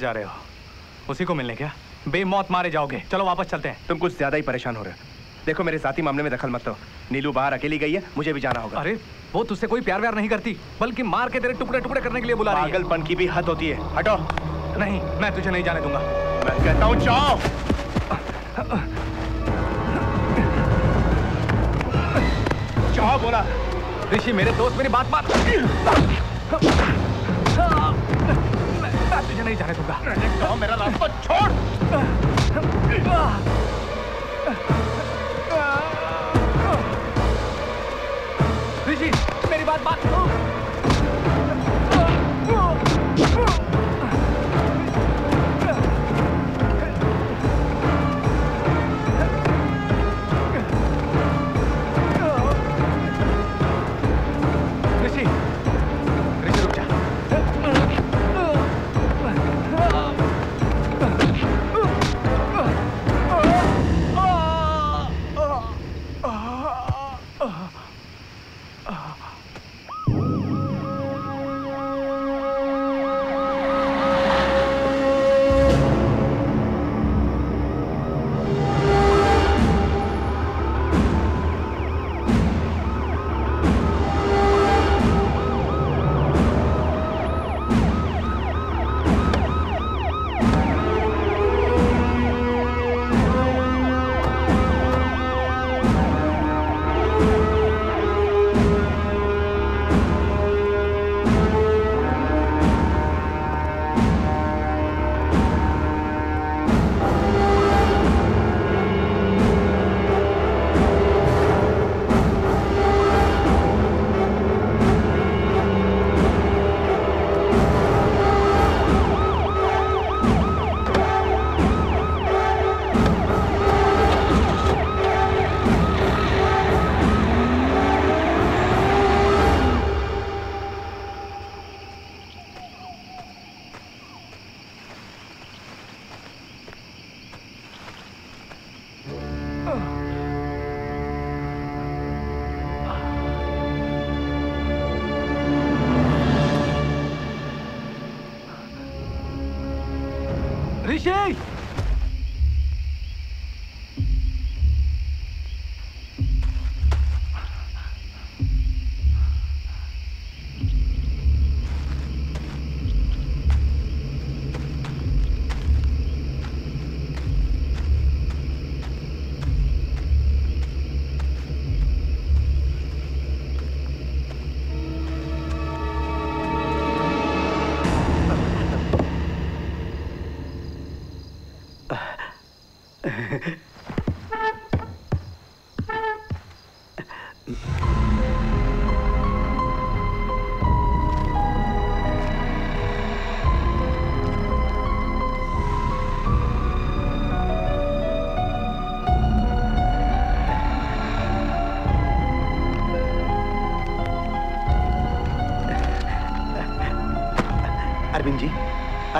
जा रहे हो उसी को मिलने क्या? बेमौत मारे जाओगे। चलो वापस चलते हैं। तुम कुछ ज्यादा ही परेशान हो रहे हो। देखो मेरे साथी मामले में दखल मत दो। नीलू बाहर अकेली गई है, मुझे भी जाना होगा। अरे वो तुझसे कोई प्यार व्यार नहीं करती, बल्कि मार के तेरे टुकड़े टुकड़े करने के लिए बुला रही है। पागलपन की भी हद होती है। हटो। नहीं, मैं तुझे नहीं जाने दूंगा। मैं कहता हूं जाओ। जाओ बोला। ऋषि मेरे दोस्त, मेरी बात मान। तुझे नहीं जाने दूंगा। तो मेरा रास्ता छोड़। ऋषि मेरी बात बात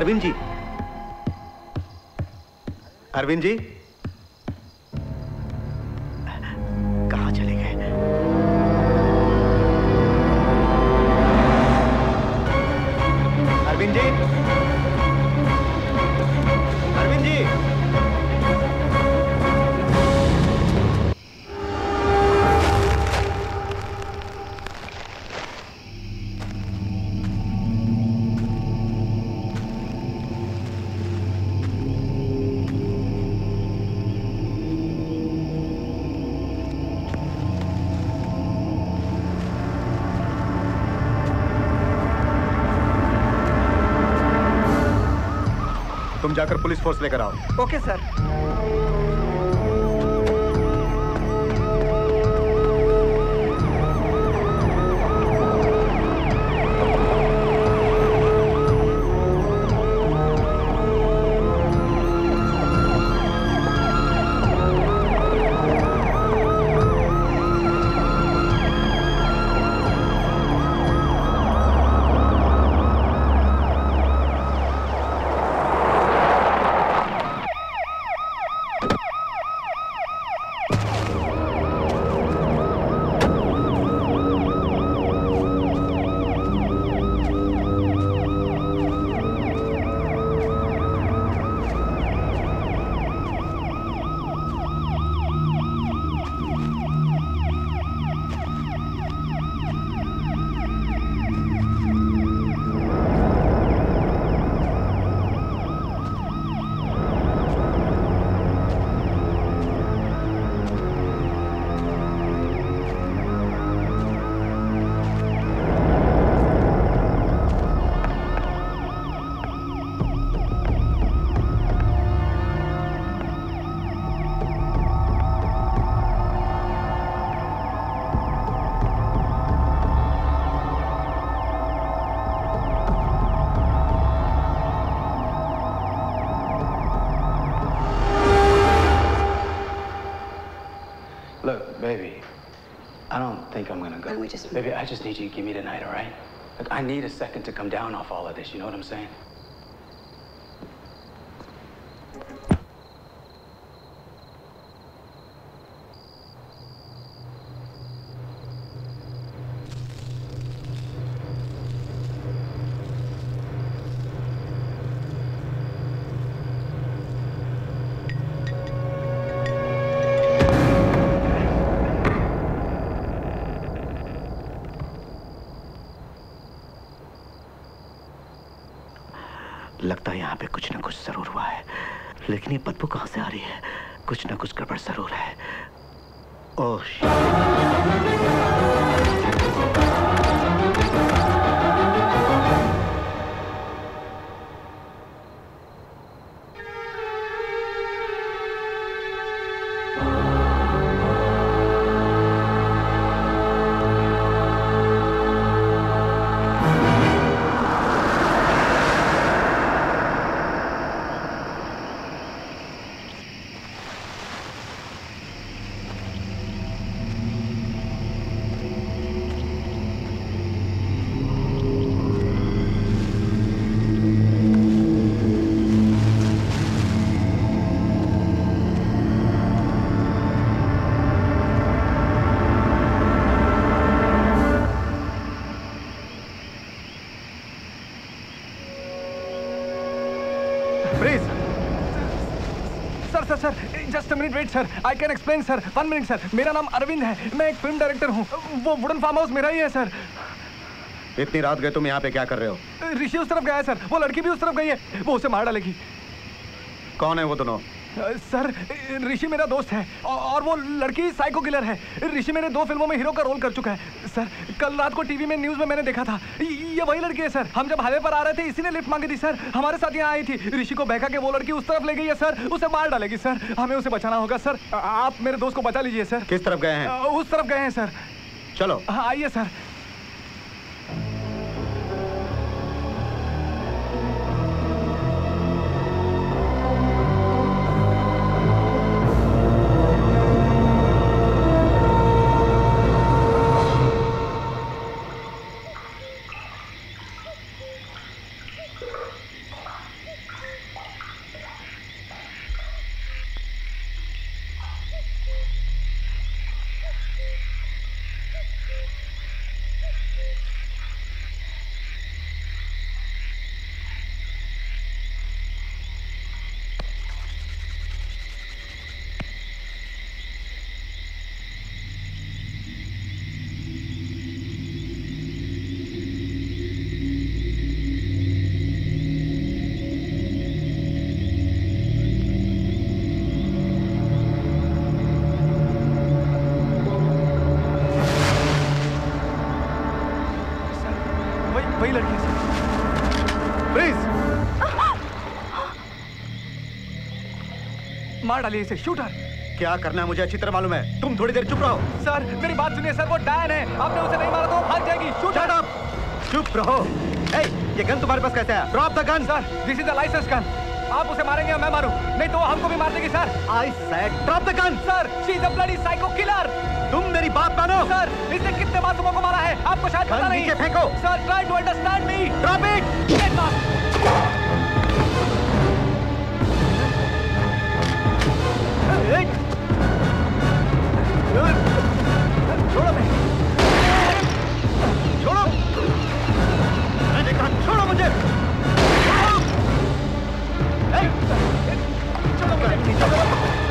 अरविंद जी, अरविंद जी कहाँ चले गए? अरविंद जी। तुम जाकर पुलिस फोर्स लेकर आओ। Okay sir. We just... Baby, I just need you to give me tonight, all right? Look, I need a second to come down off all of this, you know what I'm saying? लेकिन ये बदबू कहाँ से आ रही है? कुछ ना कुछ गड़बड़ जरूर है। ओह Wait, sir. I can explain, sir. One minute, sir. मेरा नाम अरविंद है. मैं एक फिल्म डायरेक्टर हूँ. वो वुडन फार्म हाउस मेरा ही है, सर. इतनी रात गए तुम यहाँ पे क्या कर रहे हो? ऋषि उस तरफ गया है, सर. वो लड़की भी उस तरफ गई है. वो उसे मार डालेगी. कौन है वो दोनों? सर, ऋषि मेरा दोस्त है और वो लड़की साइको किलर है. ऋषि मेरे दो फिल्मों में हीरो का रोल कर चुका है. सर, कल रात को टीवी में न्यूज़ में मैंने देखा था. ये वही लड़की है, सर. हम जब हाईवे पर आ रहे थे इसी ने लिफ्ट मांगी थी, सर. हमारे साथ यहाँ आई थी. ऋषि को बहका के वो लड़की उस तरफ ले गई है, सर. उसे मार डालेगी, सर. हमें उसे बचाना होगा, सर. आप मेरे दोस्त को बचा लीजिए, सर. किस तरफ गए हैं? उस तरफ गए हैं, सर. चलो. हाँ, आइए, सर. मार डाली इसे, शूटर। क्या करना है मुझे अच्छी तरह मालूम है, तुम थोड़ी देर चुप रहो। सर मेरी बात सुनिए सर, वो डायन है, आपने उसे नहीं मारा तो भाग जाएगी। शूटर आप चुप रहो। ए, ये गन तुम्हारे पास कैसे है? Drop the gun. Sir this is the licence gun, आप उसे मारेंगे या मैं मारूं? नहीं तो वो हमको भी मार देगी sir. I said drop the gun. Sir she is a bloody psycho killer. तुम मेरी बात मानो। सर इसने कितने मासूमों को मारा है आपको शायद पता नहीं। नीचे फेंको। Sir try to understand me. Drop it. छोड़ो मैं, छोड़ो, मैंने कहा छोड़ो मुझे। छोड़ो मुझे, छोड़ो मुझे, छोड़ो मुझे।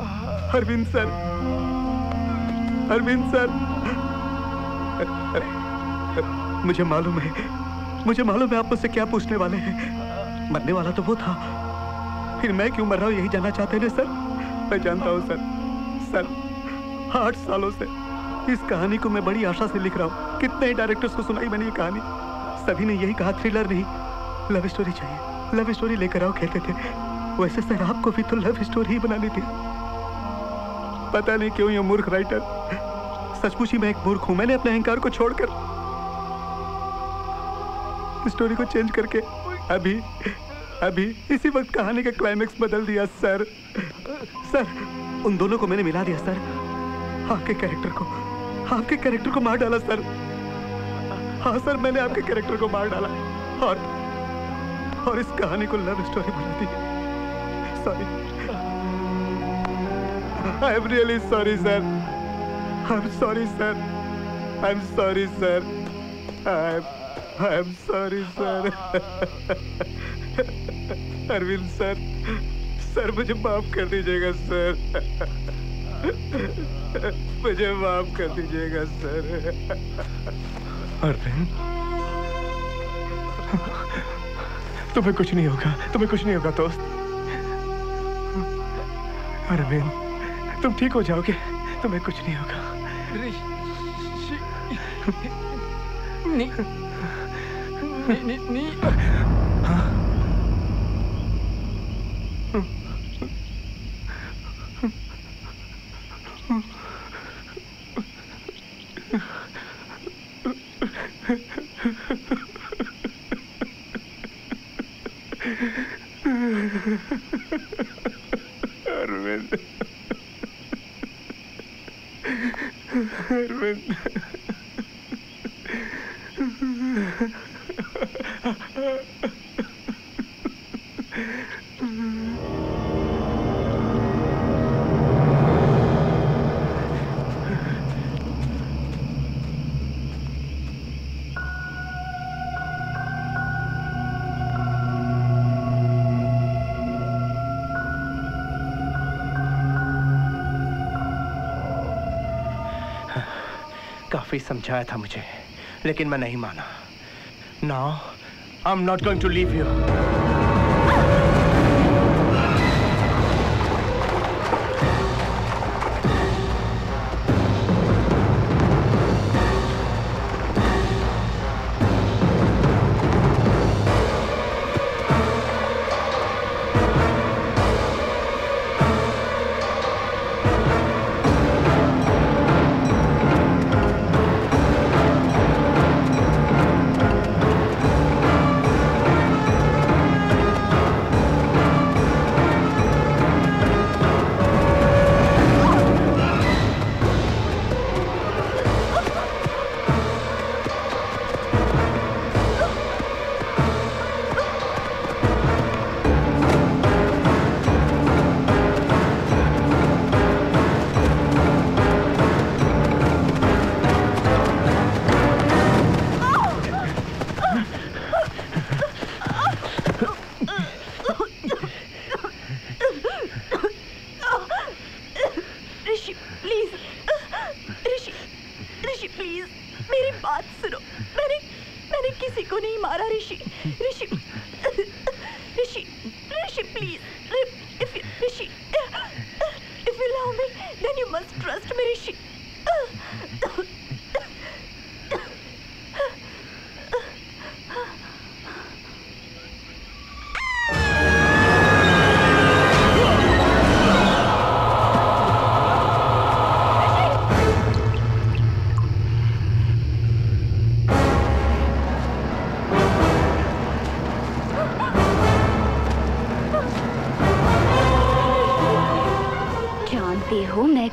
अरविंद सर, अरविंद सर, मुझे मालूम है, मुझे मालूम है आप मुझसे क्या पूछने वाले हैं। मरने वाला तो वो था, फिर मैं क्यों मर रहा हूँ यही जानना चाहते हैं सर। मैं जानता हूँ सर, सर आठ सालों से इस कहानी को मैं बड़ी आशा से लिख रहा हूँ। कितने डायरेक्टर्स को सुनाई मैंने ये कहानी, सभी ने यही कहा थ्रिलर नहीं, लव स्टोरी चाहिए, लव स्टोरी लेकर आओ कहते थे। वैसे सर आपको भी तो लव स्टोरी ही बनानी थी। पता नहीं क्यों ये मूर्ख राइटर, सचमुच ही मैं एक मूर्ख हूँ। मैंने अपने अहंकार को छोड़कर स्टोरी को चेंज करके अभी अभी इसी वक्त कहानी का क्लाइमेक्स बदल दिया सर। सर उन दोनों को मैंने मिला दिया सर, आपके कैरेक्टर को, आपके कैरेक्टर को मार डाला सर। हाँ सर मैंने आपके कैरेक्टर को मार डाला और और इस कहानी को लव स्टोरी बना दी। Sorry, I am really sorry sir, I am sorry sir, I am sorry sir, I am sorry sir. Arvind sir, sir मुझे माफ कर दीजिएगा सर, मुझे माफ कर दीजिएगा सर। अरविंद तुम्हें कुछ नहीं होगा, तुम्हें कुछ नहीं होगा दोस्त। अरविंद तुम ठीक हो जाओगे, तुम्हें कुछ नहीं होगा। नहीं नहीं नहीं, नहीं। हाँ? अरविंद, अरविंद, समझाया था मुझे लेकिन मैं नहीं माना। Now, I'm not going to leave you.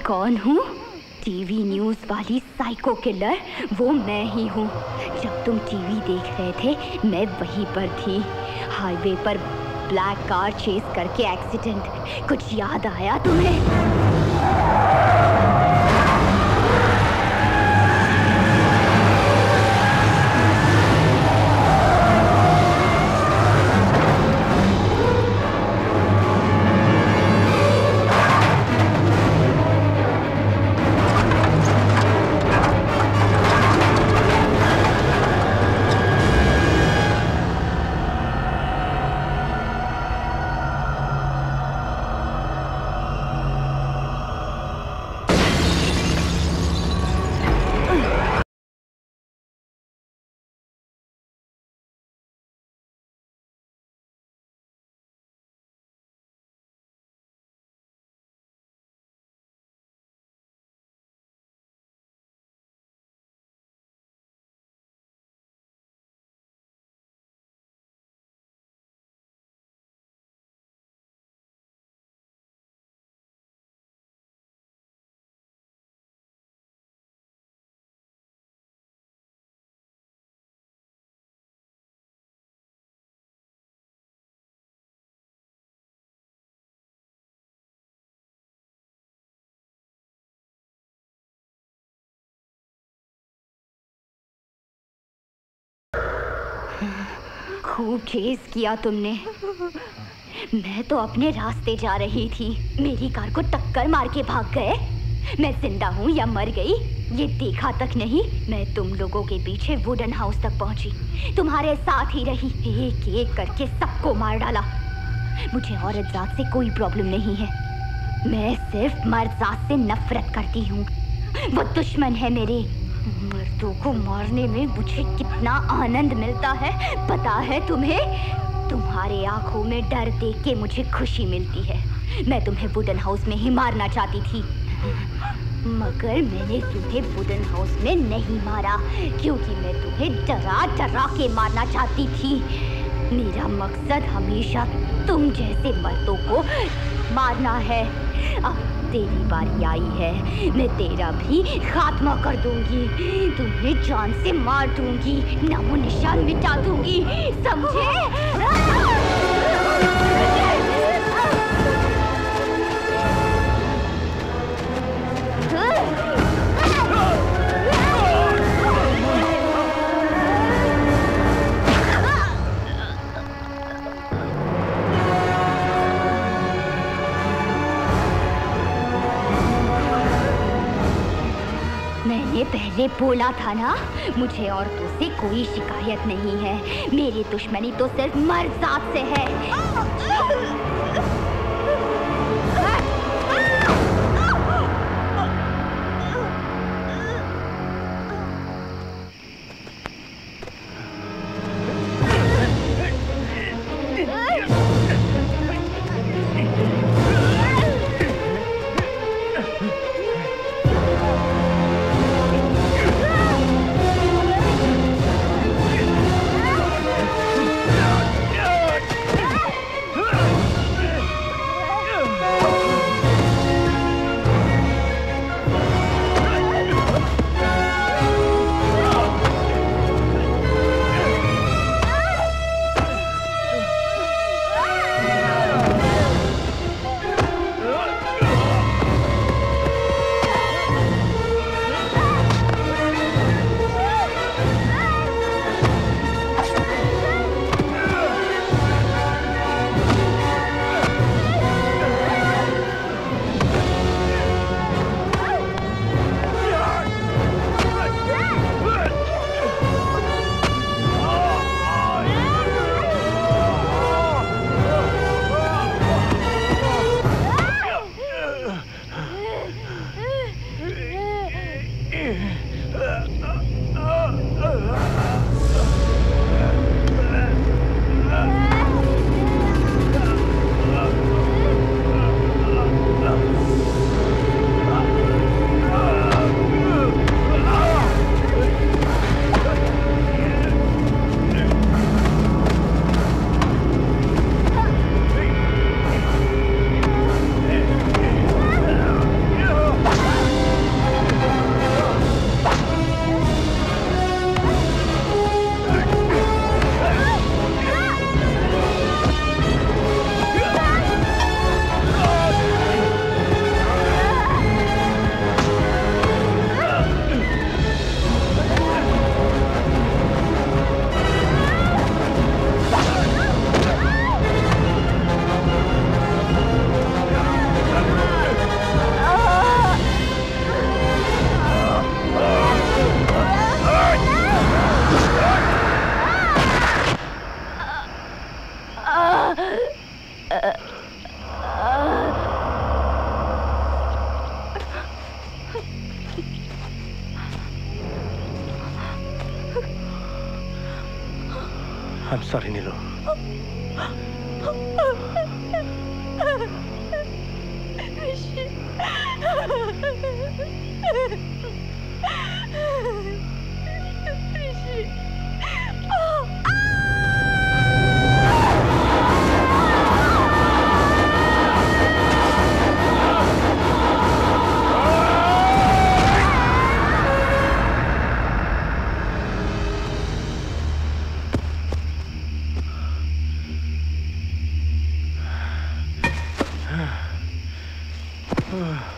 कौन हूँ? टीवी न्यूज वाली साइको किलर वो मैं ही हूँ। जब तुम टीवी देख रहे थे मैं वहीं पर थी। हाईवे पर ब्लैक कार चेस करके एक्सीडेंट, कुछ याद आया तुम्हें? खूब ठेस किया तुमने। मैं तो अपने रास्ते जा रही थी, मेरी कार को टक्कर मार के भाग गए। मैं जिंदा हूँ या मर गई ये देखा तक नहीं। मैं तुम लोगों के पीछे वुडन हाउस तक पहुँची, तुम्हारे साथ ही रही, एक एक करके सबको मार डाला। मुझे औरत जात से कोई प्रॉब्लम नहीं है, मैं सिर्फ मर्द जात से नफरत करती हूँ। वो दुश्मन है मेरे। मर्दों को मारने में मुझे कितना आनंद मिलता है पता है तुम्हें? तुम्हारे आंखों में डर देख के मुझे खुशी मिलती है। मैं तुम्हें वुडन हाउस में ही मारना चाहती थी, मगर मैंने तुम्हें वुडन हाउस में नहीं मारा क्योंकि मैं तुम्हें डरा डरा के मारना चाहती थी। मेरा मकसद हमेशा तुम जैसे मर्दों को मारना है। अब तेरी बारी आई है, मैं तेरा भी खात्मा कर दूंगी, तुम्हें जान से मार दूंगी, नामो निशान मिटा दूंगी, समझे? पहले बोला था ना मुझे औरतों से कोई शिकायत नहीं है, मेरी दुश्मनी तो सिर्फ मर्द जात से है। Sorry Neelu, ugh.